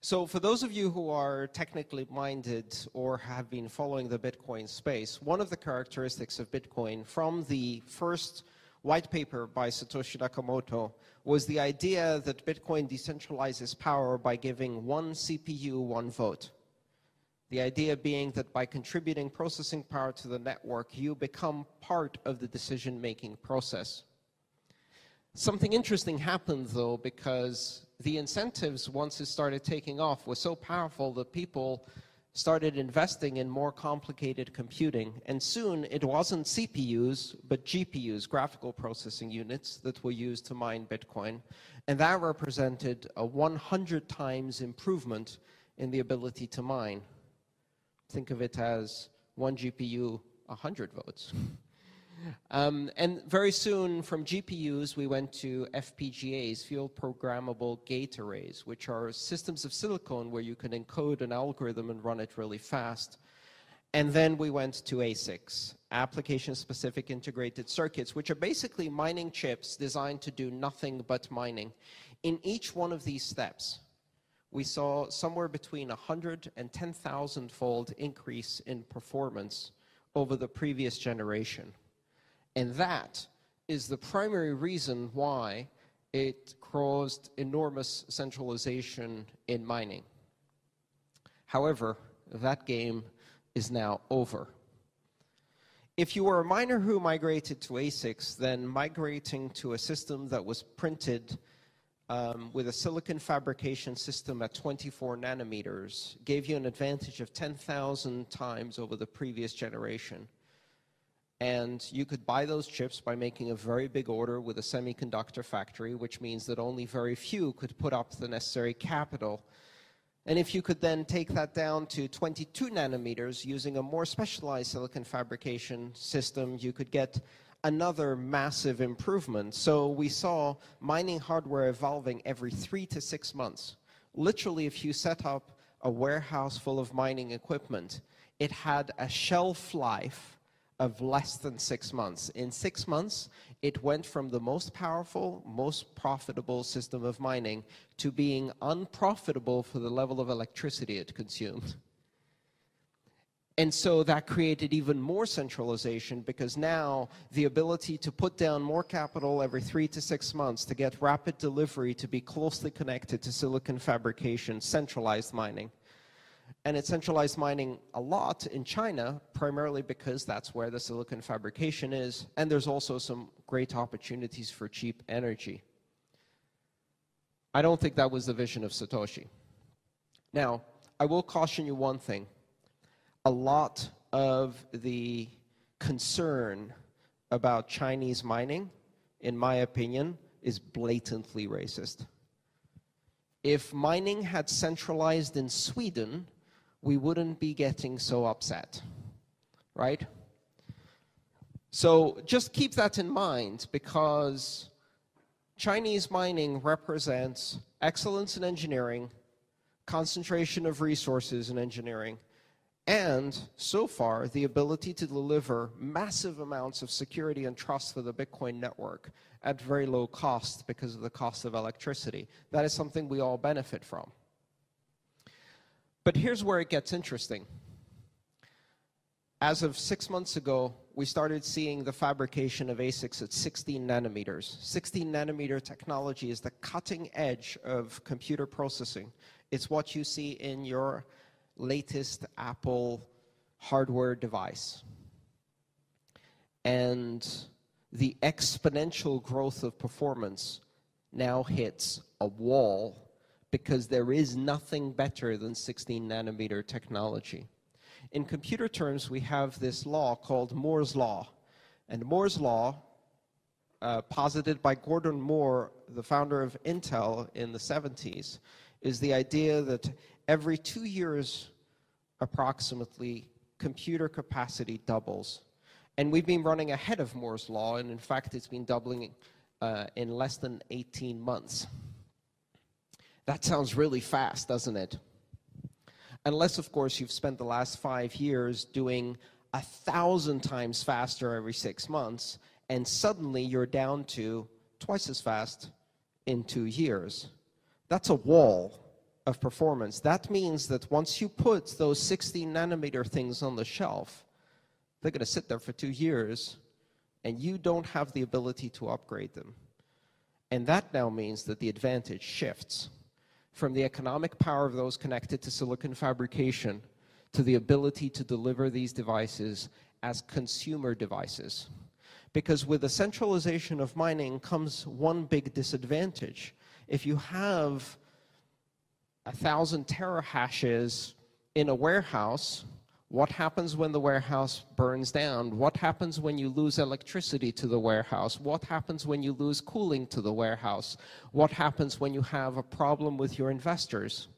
So for those of you who are technically minded or have been following the Bitcoin space, one of the characteristics of Bitcoin from the first white paper by Satoshi Nakamoto was the idea that Bitcoin decentralizes power by giving one C P U one vote. The idea being that by contributing processing power to the network, you become part of the decision-making process. Something interesting happened, though, because the incentives, once it started taking off, were so powerful that people started investing in more complicated computing. And soon, it wasn't C P Us, but G P Us, graphical processing units, that were used to mine Bitcoin. And that represented a one hundred times improvement in the ability to mine. Think of it as one G P U, one hundred votes. Um, and very soon from G P Us, we went to F P G As, field programmable gate arrays, which are systems of silicon where you can encode an algorithm and run it really fast. And then we went to A S I Cs, application-specific integrated circuits, which are basically mining chips designed to do nothing but mining. In each one of these steps, we saw somewhere between one hundred and ten thousand fold increase in performance over the previous generation. And that is the primary reason why it caused enormous centralization in mining. However, that game is now over. If you were a miner who migrated to A S I Cs, then migrating to a system that was printed um, with a silicon fabrication system at twenty-four nanometers gave you an advantage of ten thousand times over the previous generation. And you could buy those chips by making a very big order with a semiconductor factory, which means that only very few could put up the necessary capital. And if you could then take that down to twenty-two nanometers using a more specialized silicon fabrication system, you could get another massive improvement. So we saw mining hardware evolving every three to six months. Literally, if you set up a warehouse full of mining equipment, it had a shelf life of less than six months. In six months, it went from the most powerful, most profitable system of mining to being unprofitable for the level of electricity it consumed. And so that created even more centralization, because now the ability to put down more capital every three to six months to get rapid delivery to be closely connected to silicon fabrication, centralized mining. And it centralized mining a lot in China, primarily because that's where the silicon fabrication is, and there's also some great opportunities for cheap energy. I don't think that was the vision of Satoshi. Now, I will caution you one thing. A lot of the concern about Chinese mining, in my opinion, is blatantly racist. If mining had centralized in Sweden, we wouldn't be getting so upset, right? So just keep that in mind, because Chinese mining represents excellence in engineering, concentration of resources in engineering, and so far the ability to deliver massive amounts of security and trust for the Bitcoin network at very low cost because of the cost of electricity. That is something we all benefit from. But here's where it gets interesting. As of six months ago, we started seeing the fabrication of A S I Cs at sixteen nanometers. sixteen nanometer technology is the cutting edge of computer processing. It's what you see in your latest Apple hardware device. And the exponential growth of performance now hits a wall, because there is nothing better than sixteen nanometer technology. In computer terms, we have this law called Moore's Law. And Moore's Law, uh, posited by Gordon Moore, the founder of Intel in the seventies, is the idea that every two years, approximately, computer capacity doubles. And we've been running ahead of Moore's Law, and in fact, it's been doubling uh, in less than eighteen months. That sounds really fast, doesn't it? Unless, of course, you've spent the last five years doing a thousand times faster every six months, and suddenly you're down to twice as fast in two years. That's a wall of performance. That means that once you put those sixteen nanometer things on the shelf, they're going to sit there for two years, and you don't have the ability to upgrade them. And that now means that the advantage shifts from the economic power of those connected to silicon fabrication to the ability to deliver these devices as consumer devices. Because with the centralization of mining comes one big disadvantage. If you have a thousand terahashes in a warehouse, what happens when the warehouse burns down? What happens when you lose electricity to the warehouse? What happens when you lose cooling to the warehouse? What happens when you have a problem with your investors?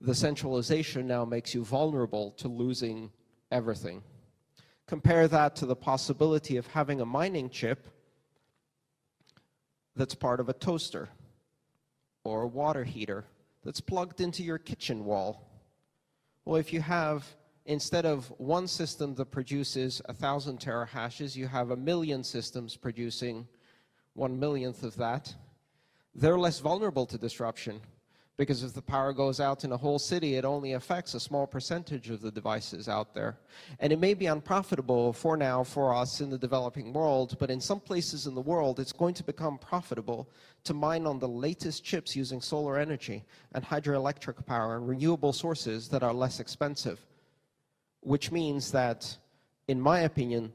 The centralization now makes you vulnerable to losing everything. Compare that to the possibility of having a mining chip that's part of a toaster or a water heater that's plugged into your kitchen wall. Well, if you have, instead of one system that produces a thousand terahashes, you have a million systems producing one millionth of that, they're less vulnerable to disruption, because if the power goes out in a whole city, it only affects a small percentage of the devices out there. And it may be unprofitable for now for us in the developing world, but in some places in the world, it's going to become profitable to mine on the latest chips using solar energy and hydroelectric power and renewable sources that are less expensive. Which means that, in my opinion,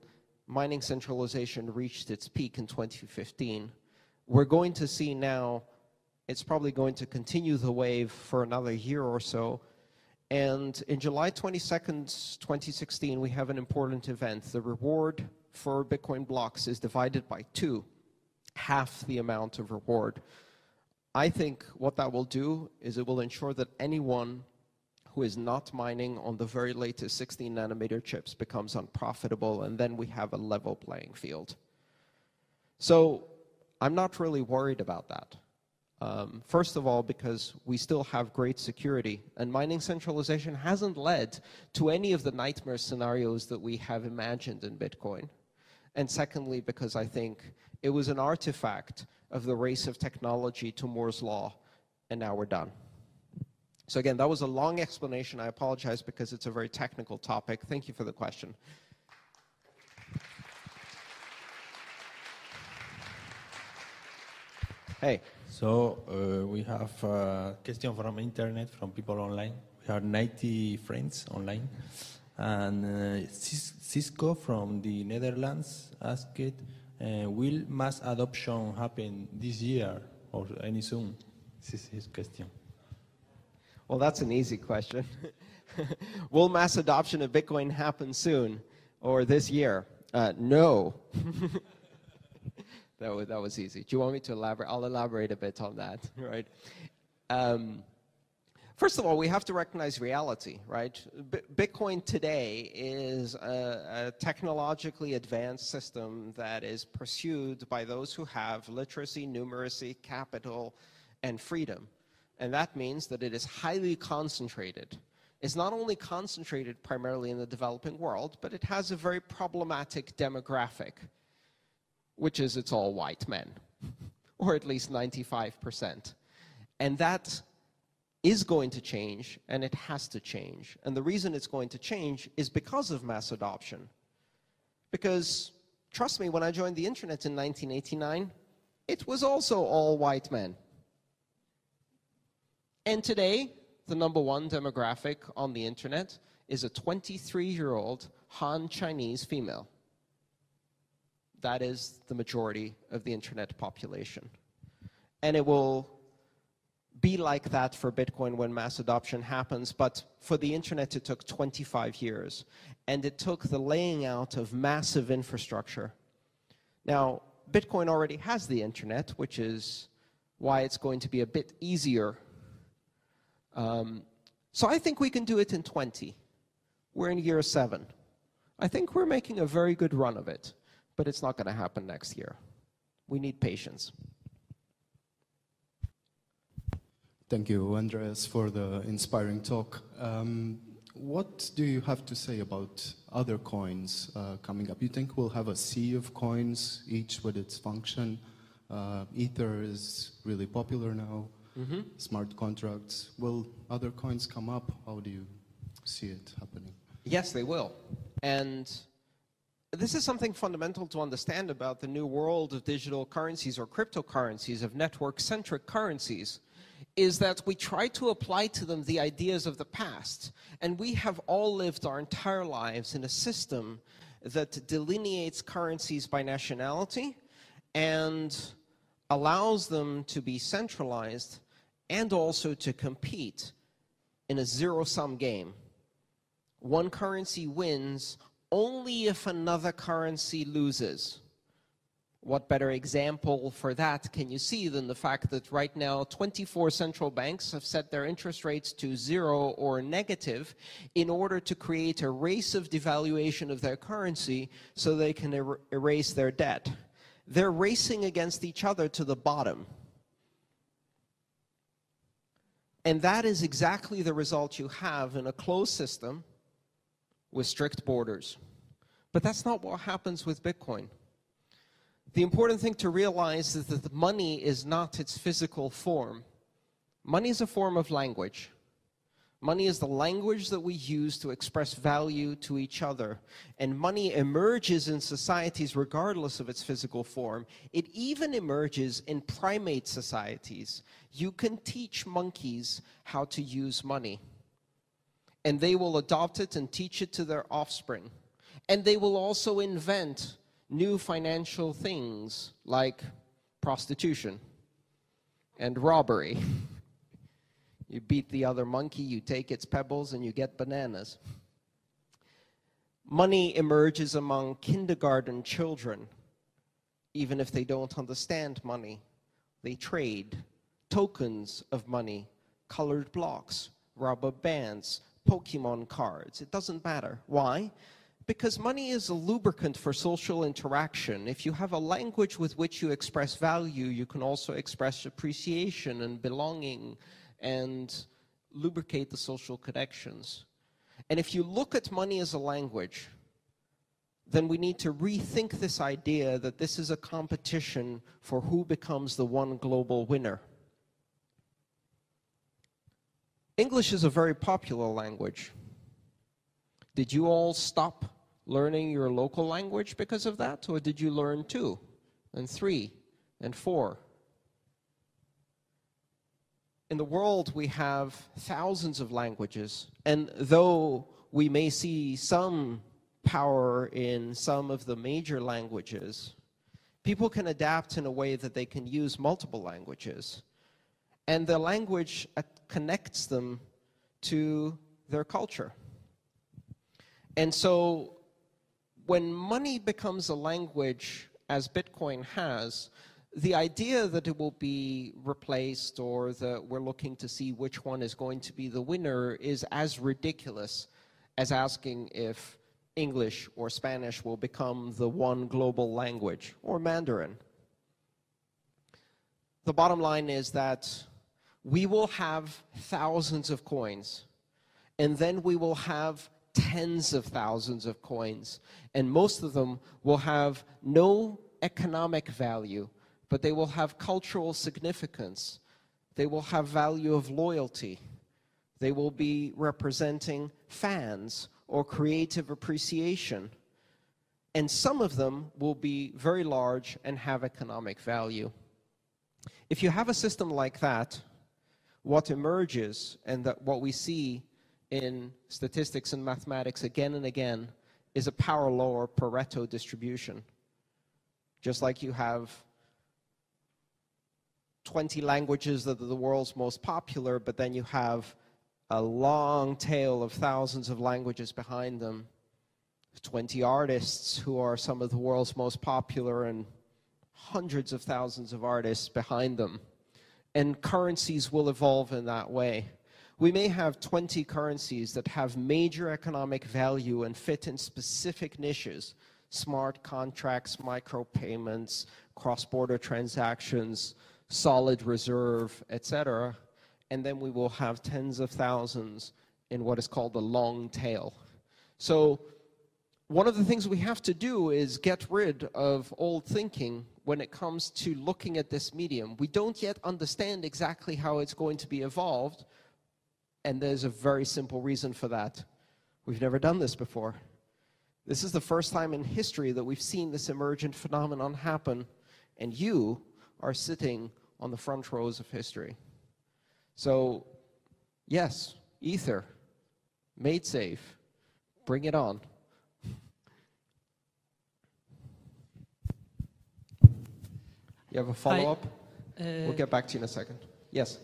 mining centralization reached its peak in twenty fifteen. We're going to see now, it's probably going to continue the wave for another year or so. And in July twenty-second, twenty sixteen, we have an important event. The reward for Bitcoin blocks is divided by two, half the amount of reward. I think what that will do is it will ensure that anyone who is not mining on the very latest sixteen nanometer chips becomes unprofitable, and then we have a level playing field. So I'm not really worried about that. Um, first of all, because we still have great security, and mining centralization hasn't led to any of the nightmare scenarios that we have imagined in Bitcoin. And secondly, because I think it was an artifact of the race of technology to Moore's Law, and now we're done. So again, that was a long explanation. I apologize because it's a very technical topic. Thank you for the question. Hey. So uh, we have a question from internet, from people online. We have ninety friends online. And uh, Cisco from the Netherlands asked, uh, will mass adoption happen this year or any soon? This is his question. Well, that's an easy question. Will mass adoption of Bitcoin happen soon or this year? Uh, no. That was, that was easy. Do you want me to elaborate? I'll elaborate a bit on that, right? Um, first of all, we have to recognize reality, right? B- Bitcoin today is a, a technologically advanced system that is pursued by those who have literacy, numeracy, capital, and freedom. And that means that it is highly concentrated. It's not only concentrated primarily in the developing world, but it has a very problematic demographic, which is it's all white men, or at least ninety-five percent. And that is going to change, and it has to change. And the reason it's going to change is because of mass adoption. Because, trust me, when I joined the internet in nineteen eighty-nine, it was also all white men. And today, the number one demographic on the internet is a twenty-three-year-old Han Chinese female. That is the majority of the internet population. And it will be like that for Bitcoin when mass adoption happens, but for the internet it took twenty-five years. And it took the laying out of massive infrastructure. Now, Bitcoin already has the internet, which is why it's going to be a bit easier. Um, so I think we can do it in twenty. We're in year seven. I think we're making a very good run of it. But it's not going to happen next year. We need patience. Thank you, Andreas, for the inspiring talk. Um, what do you have to say about other coins uh, coming up? You think we'll have a sea of coins, each with its function? Uh, Ether is really popular now. Mm-hmm. Smart contracts. Will other coins come up? How do you see it happening? Yes, they will. And this is something fundamental to understand about the new world of digital currencies or cryptocurrencies, of network-centric currencies, is that we try to apply to them the ideas of the past. And we have all lived our entire lives in a system that delineates currencies by nationality and allows them to be centralized and also to compete in a zero-sum game. One currency wins only if another currency loses. What better example for that can you see than the fact that right now twenty-four central banks have set their interest rates to zero or negative in order to create a race of devaluation of their currency so they can er- erase their debt. They're racing against each other to the bottom. And that is exactly the result you have in a closed system with strict borders. But that's not what happens with Bitcoin. The important thing to realize is that money is not its physical form. Money is a form of language. Money is the language that we use to express value to each other. And money emerges in societies regardless of its physical form. It even emerges in primate societies. You can teach monkeys how to use money. And they will adopt it and teach it to their offspring. And they will also invent new financial things like prostitution and robbery. You beat the other monkey, you take its pebbles, and you get bananas. Money emerges among kindergarten children. Even if they don't understand money, they trade tokens of money, colored blocks, rubber bands, Pokemon cards. It doesn't matter. Why? Because money is a lubricant for social interaction. If you have a language with which you express value, you can also express appreciation and belonging and lubricate the social connections. And if you look at money as a language, then we need to rethink this idea that this is a competition for who becomes the one global winner. English is a very popular language. Did you all stop learning your local language because of that, or did you learn two, and three, and four? In the world, we have thousands of languages, and though we may see some power in some of the major languages, people can adapt in a way that they can use multiple languages, and the language connects them to their culture. And so, when money becomes a language, as Bitcoin has, the idea that it will be replaced or that we're looking to see which one is going to be the winner is as ridiculous as asking if English or Spanish will become the one global language, or Mandarin. The bottom line is that we will have thousands of coins, and then we will have tens of thousands of coins, and most of them will have no economic value, but they will have cultural significance. They will have value of loyalty. They will be representing fans or creative appreciation. And some of them will be very large and have economic value. If you have a system like that, what emerges, and that what we see in statistics and mathematics again and again, is a power law or Pareto distribution. Just like you have twenty languages that are the world's most popular, but then you have a long tail of thousands of languages behind them, twenty artists who are some of the world's most popular, and hundreds of thousands of artists behind them. And currencies will evolve in that way. We may have twenty currencies that have major economic value and fit in specific niches: smart contracts, micropayments, cross-border transactions, solid reserve, et cetera. And then we will have tens of thousands in what is called the long tail. So one of the things we have to do is get rid of old thinking when it comes to looking at this medium. We don't yet understand exactly how it's going to be evolved. And there's a very simple reason for that. We've never done this before. This is the first time in history that we've seen this emergent phenomenon happen, and you are sitting on the front rows of history. So, yes, Ether, MaidSafe, bring it on. You have a follow-up? Uh, we'll get back to you in a second. Yes.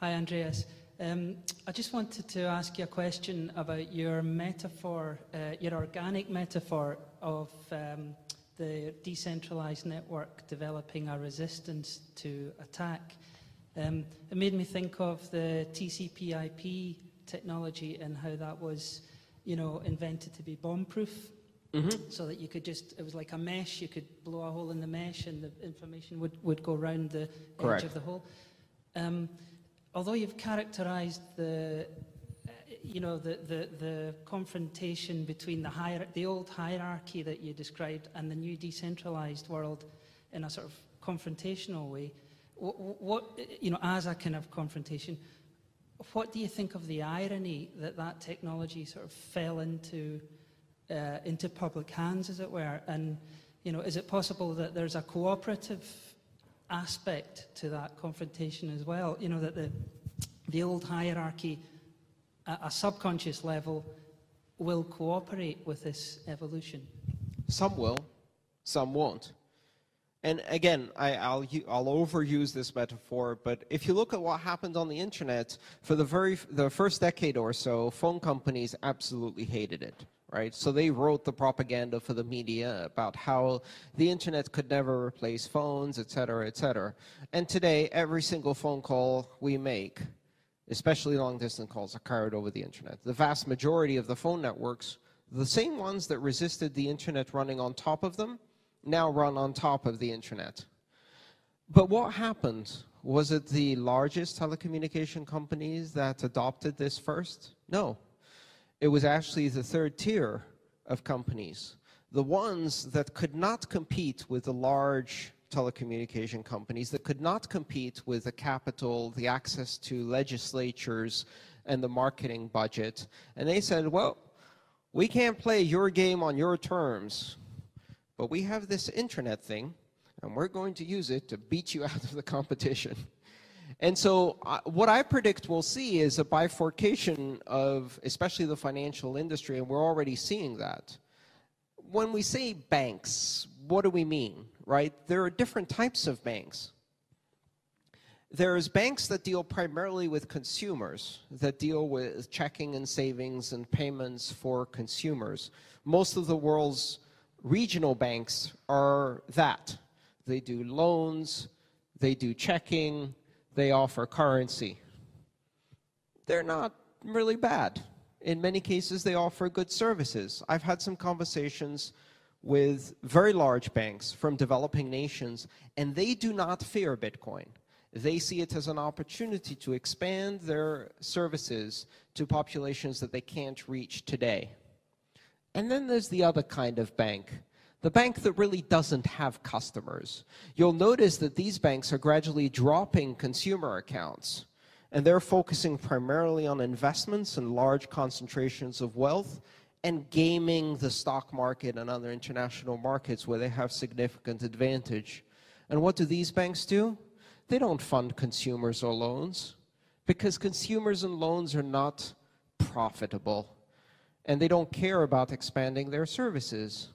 Hi, Andreas. Um, I just wanted to ask you a question about your metaphor, uh, your organic metaphor of um, the decentralized network developing a resistance to attack. Um, it made me think of the T C P I P technology and how that was, you know, invented to be bomb-proof. Mm-hmm. So that you could just, it was like a mesh, you could blow a hole in the mesh and the information would, would go around the Correct. edge of the hole. Um, although you've characterized the, uh, you know, the, the, the confrontation between the, hier the old hierarchy that you described and the new decentralized world in a sort of confrontational way, what, what you know, as a kind of confrontation, what do you think of the irony that that technology sort of fell into Uh, into public hands, as it were? And, you know, is it possible that there's a cooperative aspect to that confrontation as well? You know, that the, the old hierarchy at a subconscious level will cooperate with this evolution? Some will, some won't. And again, I, I'll, I'll overuse this metaphor, but if you look at what happened on the internet, for the, very, the first decade or so, phone companies absolutely hated it. Right? So they wrote the propaganda for the media about how the internet could never replace phones, et cetera, et cetera. And today, every single phone call we make, especially long-distance calls, are carried over the internet. The vast majority of the phone networks, the same ones that resisted the internet running on top of them, now run on top of the internet. But what happened? Was it the largest telecommunication companies that adopted this first? No. It was actually the third tier of companies, the ones that could not compete with the large telecommunication companies, that could not compete with the capital, the access to legislatures, and the marketing budget. And they said, well, we can't play your game on your terms, but we have this internet thing, and we're going to use it to beat you out of the competition. And so uh, what I predict we'll see is a bifurcation of especially the financial industry, and we're already seeing that. When we say banks, what do we mean, right? There are different types of banks. There's banks that deal primarily with consumers, that deal with checking and savings and payments for consumers. Most of the world's regional banks are that. They do loans, they do checking, they offer currency. They're not really bad. In many cases, they offer good services. I've had some conversations with very large banks from developing nations, and they do not fear Bitcoin. They see it as an opportunity to expand their services to populations that they can't reach today. And then there's the other kind of bank. The bank that really doesn't have customers. You'll notice that these banks are gradually dropping consumer accounts, and they're focusing primarily on investments and large concentrations of wealth and gaming the stock market and other international markets where they have significant advantage. And what do these banks do? They don't fund consumers or loans, because consumers and loans are not profitable, and they don't care about expanding their services.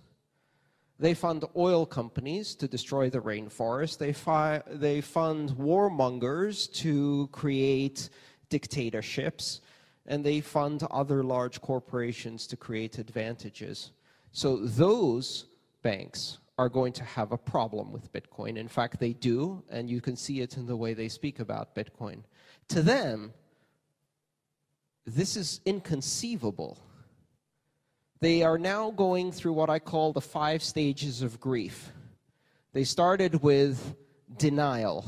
They fund oil companies to destroy the rainforest. They, fi they fund warmongers to create dictatorships. And they fund other large corporations to create advantages. So those banks are going to have a problem with Bitcoin. In fact, they do, and you can see it in the way they speak about Bitcoin. To them, this is inconceivable. They are now going through what I call the five stages of grief. They started with denial.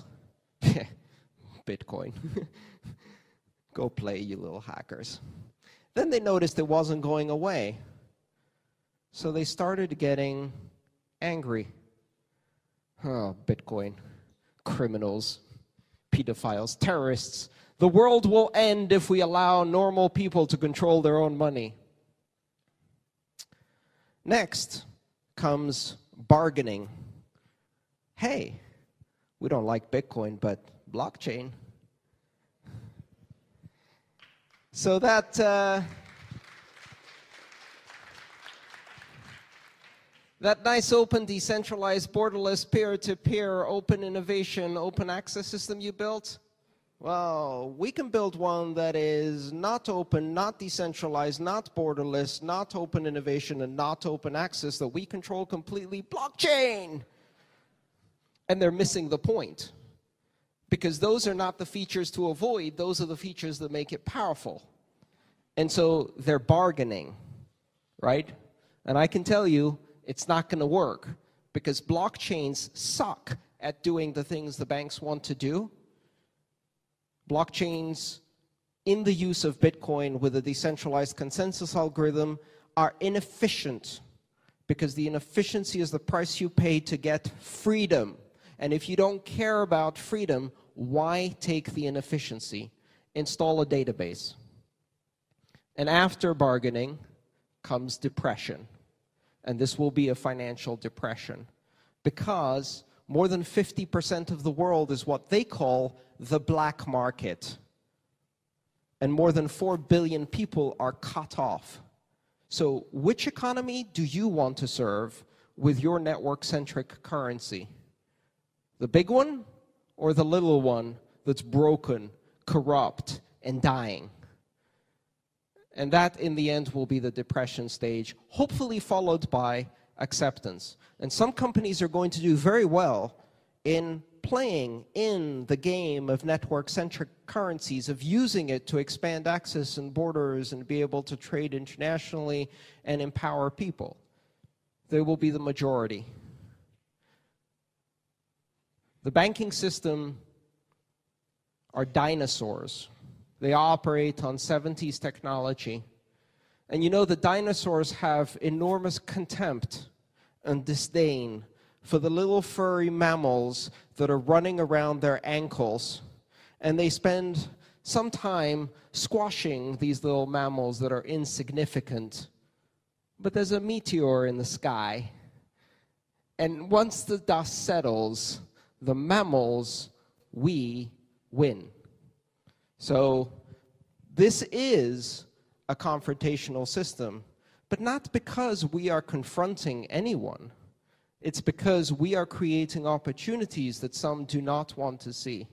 Bitcoin. Go play, you little hackers. Then they noticed it wasn't going away. So they started getting angry. Oh, Bitcoin. Criminals, pedophiles, terrorists. The world will end if we allow normal people to control their own money. Next comes bargaining. Hey, we don't like Bitcoin, but blockchain. So that, uh, that nice open, decentralized, borderless, peer-to-peer, open innovation, open access system you built, Well, we can build one that is not open, not decentralized, not borderless, not open innovation, and not open access, that we control completely. Blockchain! And they're missing the point. Because those are not the features to avoid, those are the features that make it powerful. And so they're bargaining, right? And I can tell you, it's not going to work. Because blockchains suck at doing the things the banks want to do. Blockchains, in the use of Bitcoin with a decentralized consensus algorithm, are inefficient, because the inefficiency is the price you pay to get freedom. And if you don't care about freedom, why take the inefficiency? Install a database. And after bargaining comes depression. And this will be a financial depression, because more than fifty percent of the world is what they call the black market. And more than four billion people are cut off. So which economy do you want to serve with your network-centric currency? The big one or the little one that's broken, corrupt, and dying? And that, in the end, will be the depression stage, hopefully followed by acceptance. And some companies are going to do very well in playing in the game of network-centric currencies, of using it to expand access and borders and be able to trade internationally and empower people. They will be the majority. The banking system are dinosaurs. They operate on seventies technology. And you know, the dinosaurs have enormous contempt and disdain for the little furry mammals that are running around their ankles. And they spend some time squashing these little mammals that are insignificant. But there's a meteor in the sky. And once the dust settles, the mammals, we win. So this is a confrontational system, but not because we are confronting anyone. It's because we are creating opportunities that some do not want to see.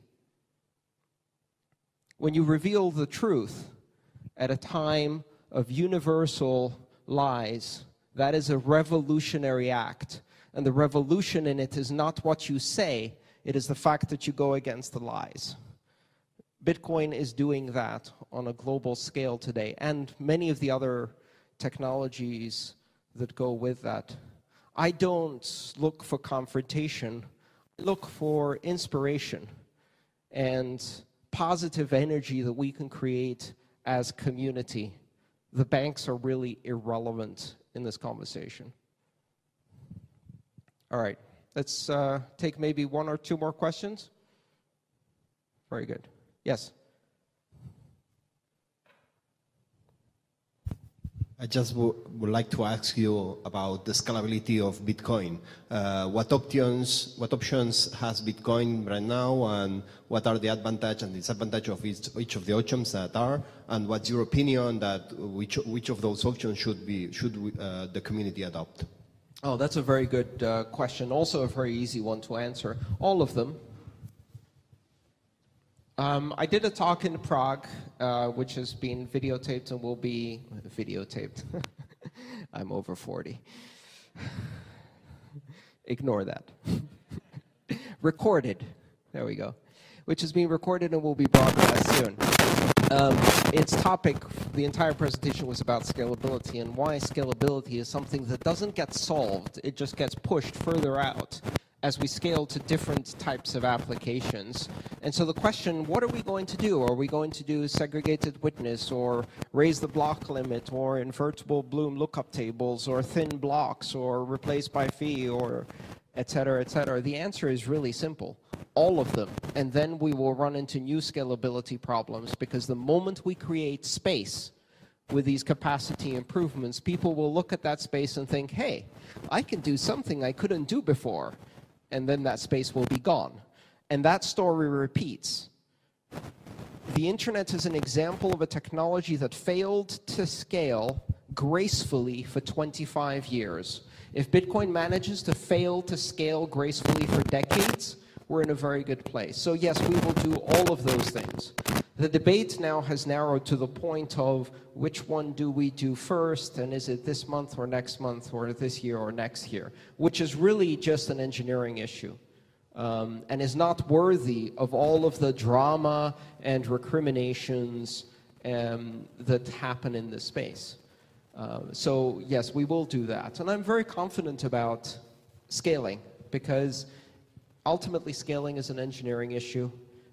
When you reveal the truth at a time of universal lies, that is a revolutionary act. And the revolution in it is not what you say, it is the fact that you go against the lies. Bitcoin is doing that on a global scale today, and many of the other technologies that go with that. I don't look for confrontation. I look for inspiration and positive energy that we can create as community. The banks are really irrelevant in this conversation. All right, let's uh, take maybe one or two more questions. Very good. Yes. I just would like to ask you about the scalability of Bitcoin. Uh, what options, what options has Bitcoin right now, and what are the advantage and disadvantage of each, each of the options that are, and what's your opinion that which which of those options should be should uh, the community adopt? Oh, that's a very good uh, question. Also, a very easy one to answer. All of them. Um, I did a talk in Prague, uh, which has been videotaped and will be videotaped. I'm over forty. Ignore that. Recorded. There we go. Which is being recorded and will be broadcast soon. Um, its topic, the entire presentation was about scalability and why scalability is something that doesn't get solved. It just gets pushed further out as we scale to different types of applications. And so the question, what are we going to do? Are we going to do segregated witness, or raise the block limit, or invertible Bloom lookup tables, or thin blocks, or replace by fee, or et cetera, et cetera? The answer is really simple. All of them. And then we will run into new scalability problems, because the moment we create space with these capacity improvements, people will look at that space and think, hey, I can do something I couldn't do before. And then that space will be gone. And that story repeats. The internet is an example of a technology that failed to scale gracefully for twenty-five years. If Bitcoin manages to fail to scale gracefully for decades, we're in a very good place. So yes, we will do all of those things. The debate now has narrowed to the point of which one do we do first, and is it this month or next month or this year or next year, which is really just an engineering issue. Um, and is not worthy of all of the drama and recriminations um, that happen in this space. Uh, so yes, we will do that. And I'm very confident about scaling, because ultimately scaling is an engineering issue,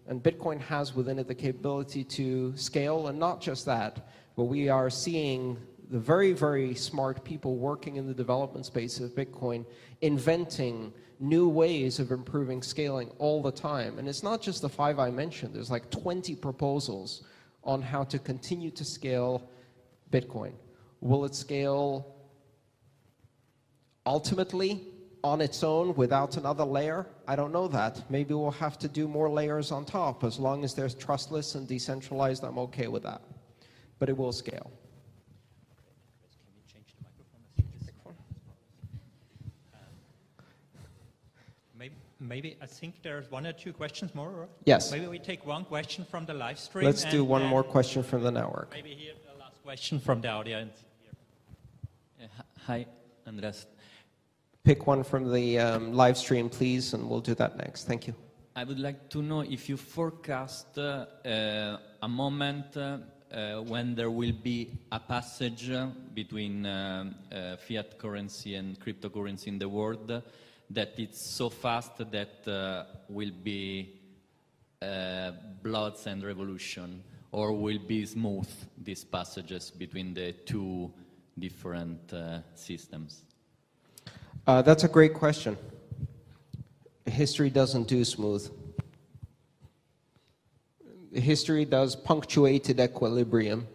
and Bitcoin has within it the capability to scale. And not just that, but we are seeing the very, very smart people working in the development space of Bitcoin inventing new ways of improving scaling all the time. And it's not just the five I mentioned. There's like twenty proposals on how to continue to scale Bitcoin. Will it scale ultimately on its own without another layer? I don't know that. Maybe we'll have to do more layers on top. As long as there's trustless and decentralized, I'm okay with that. But it will scale. Maybe, I think there's one or two questions more. Right? Yes. Maybe we take one question from the live stream. Let's do one more question from the network. Maybe here the last question from the audience. Here. Uh, hi, Andreas. Pick one from the um, live stream, please, and we'll do that next. Thank you. I would like to know if you forecast uh, uh, a moment uh, uh, when there will be a passage uh, between uh, uh, fiat currency and cryptocurrency in the world, uh, that it's so fast that uh, will be uh, bloods and revolution, or will be smooth, these passages between the two different uh, systems? Uh, that's a great question. History doesn't do smooth. History does punctuated equilibrium,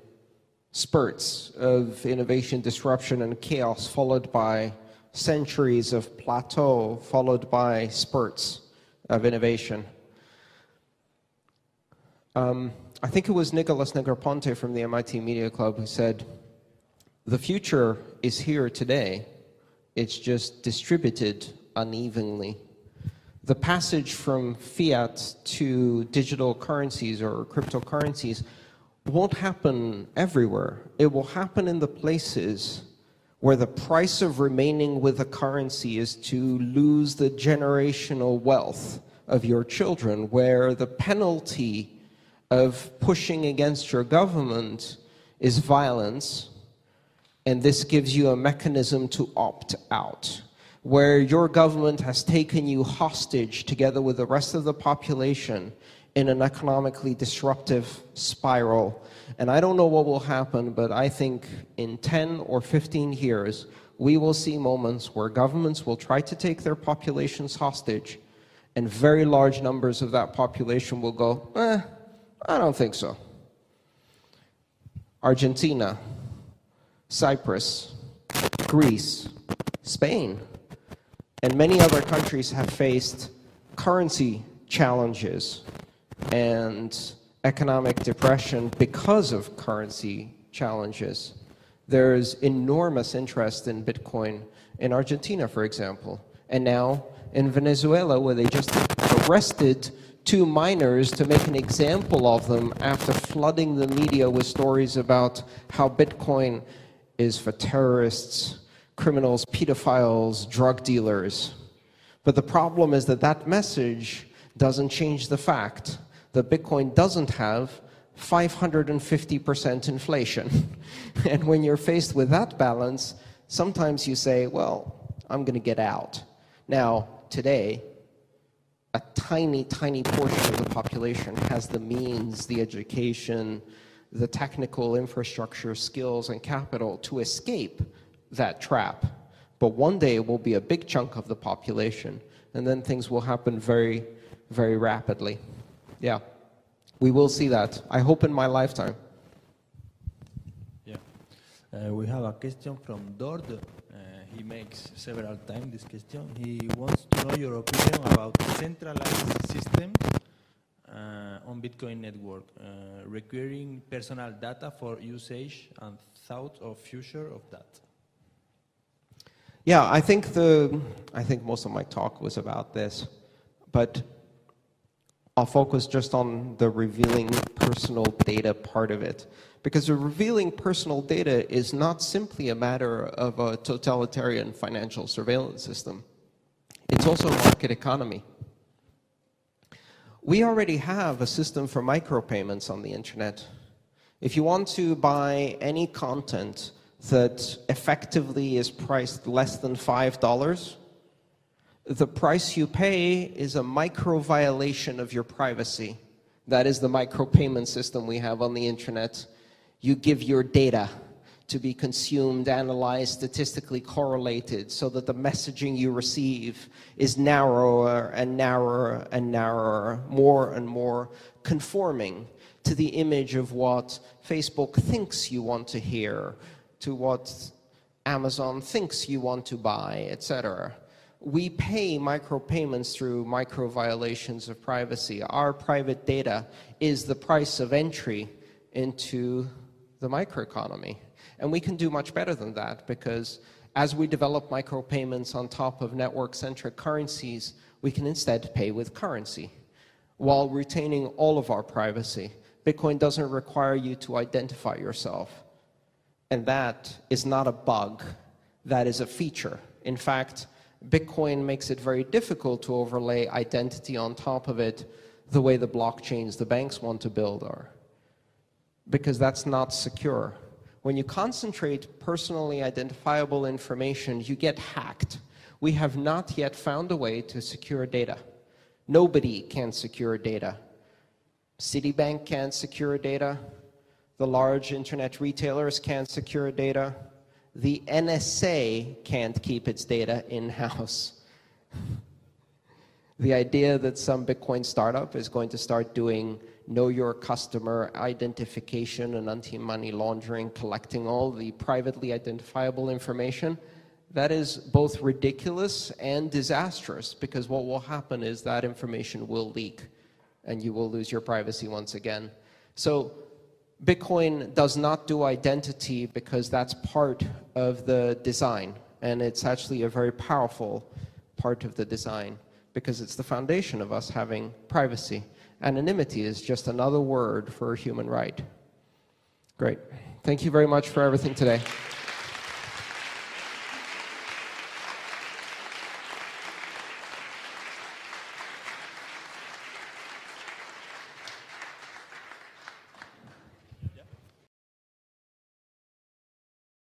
spurts of innovation, disruption, and chaos, followed by centuries of plateau, followed by spurts of innovation. Um, I think it was Nicholas Negroponte from the M I T Media Club who said, the future is here today, it's just distributed unevenly. The passage from fiat to digital currencies or cryptocurrencies won't happen everywhere. It will happen in the places where the price of remaining with a currency is to lose the generational wealth of your children, where the penalty of pushing against your government is violence, and this gives you a mechanism to opt out, where your government has taken you hostage together with the rest of the population in an economically disruptive spiral. And I don't know what will happen, but I think in ten or fifteen years, we will see moments where governments will try to take their populations hostage, and very large numbers of that population will go, eh, I don't think so. Argentina, Cyprus, Greece, Spain, and many other countries have faced currency challenges and economic depression because of currency challenges. There is enormous interest in Bitcoin in Argentina, for example, and now in Venezuela, where they just arrested two miners to make an example of them after flooding the media with stories about how Bitcoin is for terrorists, criminals, pedophiles, drug dealers. But the problem is that that message doesn't change the fact that Bitcoin doesn't have five hundred fifty percent inflation. And when you're faced with that balance, sometimes you say, well, I'm going to get out. Now, today, a tiny, tiny portion of the population has the means, the education, the technical infrastructure, skills, and capital to escape that trap. But one day, it will be a big chunk of the population, and then things will happen very, very rapidly. Yeah, we will see that, I hope, in my lifetime. Yeah, uh, we have a question from Dord. Uh, he makes several times this question. He wants to know your opinion about centralized systems uh, on Bitcoin network, uh, requiring personal data for usage and thought of future of that. Yeah, I think the I think most of my talk was about this, but I'll focus just on the revealing personal data part of it. Because the revealing personal data is not simply a matter of a totalitarian financial surveillance system. It's also a market economy. We already have a system for micropayments on the internet. If you want to buy any content that effectively is priced less than five dollars, the price you pay is a micro violation of your privacy. That is the micropayment system we have on the internet. You give your data to be consumed, analyzed, statistically correlated, so that the messaging you receive is narrower and narrower and narrower, more and more conforming to the image of what Facebook thinks you want to hear, to what Amazon thinks you want to buy, et cetera. We pay micropayments through micro violations of privacy. Our private data is the price of entry into the microeconomy. And we can do much better than that, because as we develop micropayments on top of network-centric currencies, we can instead pay with currency while retaining all of our privacy. Bitcoin doesn't require you to identify yourself. And that is not a bug. That is a feature. In fact, Bitcoin makes it very difficult to overlay identity on top of it the way the blockchains the banks want to build are, because that's not secure. When you concentrate personally identifiable information, you get hacked. We have not yet found a way to secure data. Nobody can secure data. Citibank can't secure data. The large internet retailers can't secure data. The N S A can't keep its data in-house. The idea that some Bitcoin startup is going to start doing know your customer identification and anti-money laundering, collecting all the privately identifiable information, that is both ridiculous and disastrous, because what will happen is that information will leak and you will lose your privacy once again. So Bitcoin does not do identity because that's part of the design, and it's actually a very powerful part of the design, because it's the foundation of us having privacy. Anonymity is just another word for a human right. Great. Thank you very much for everything today.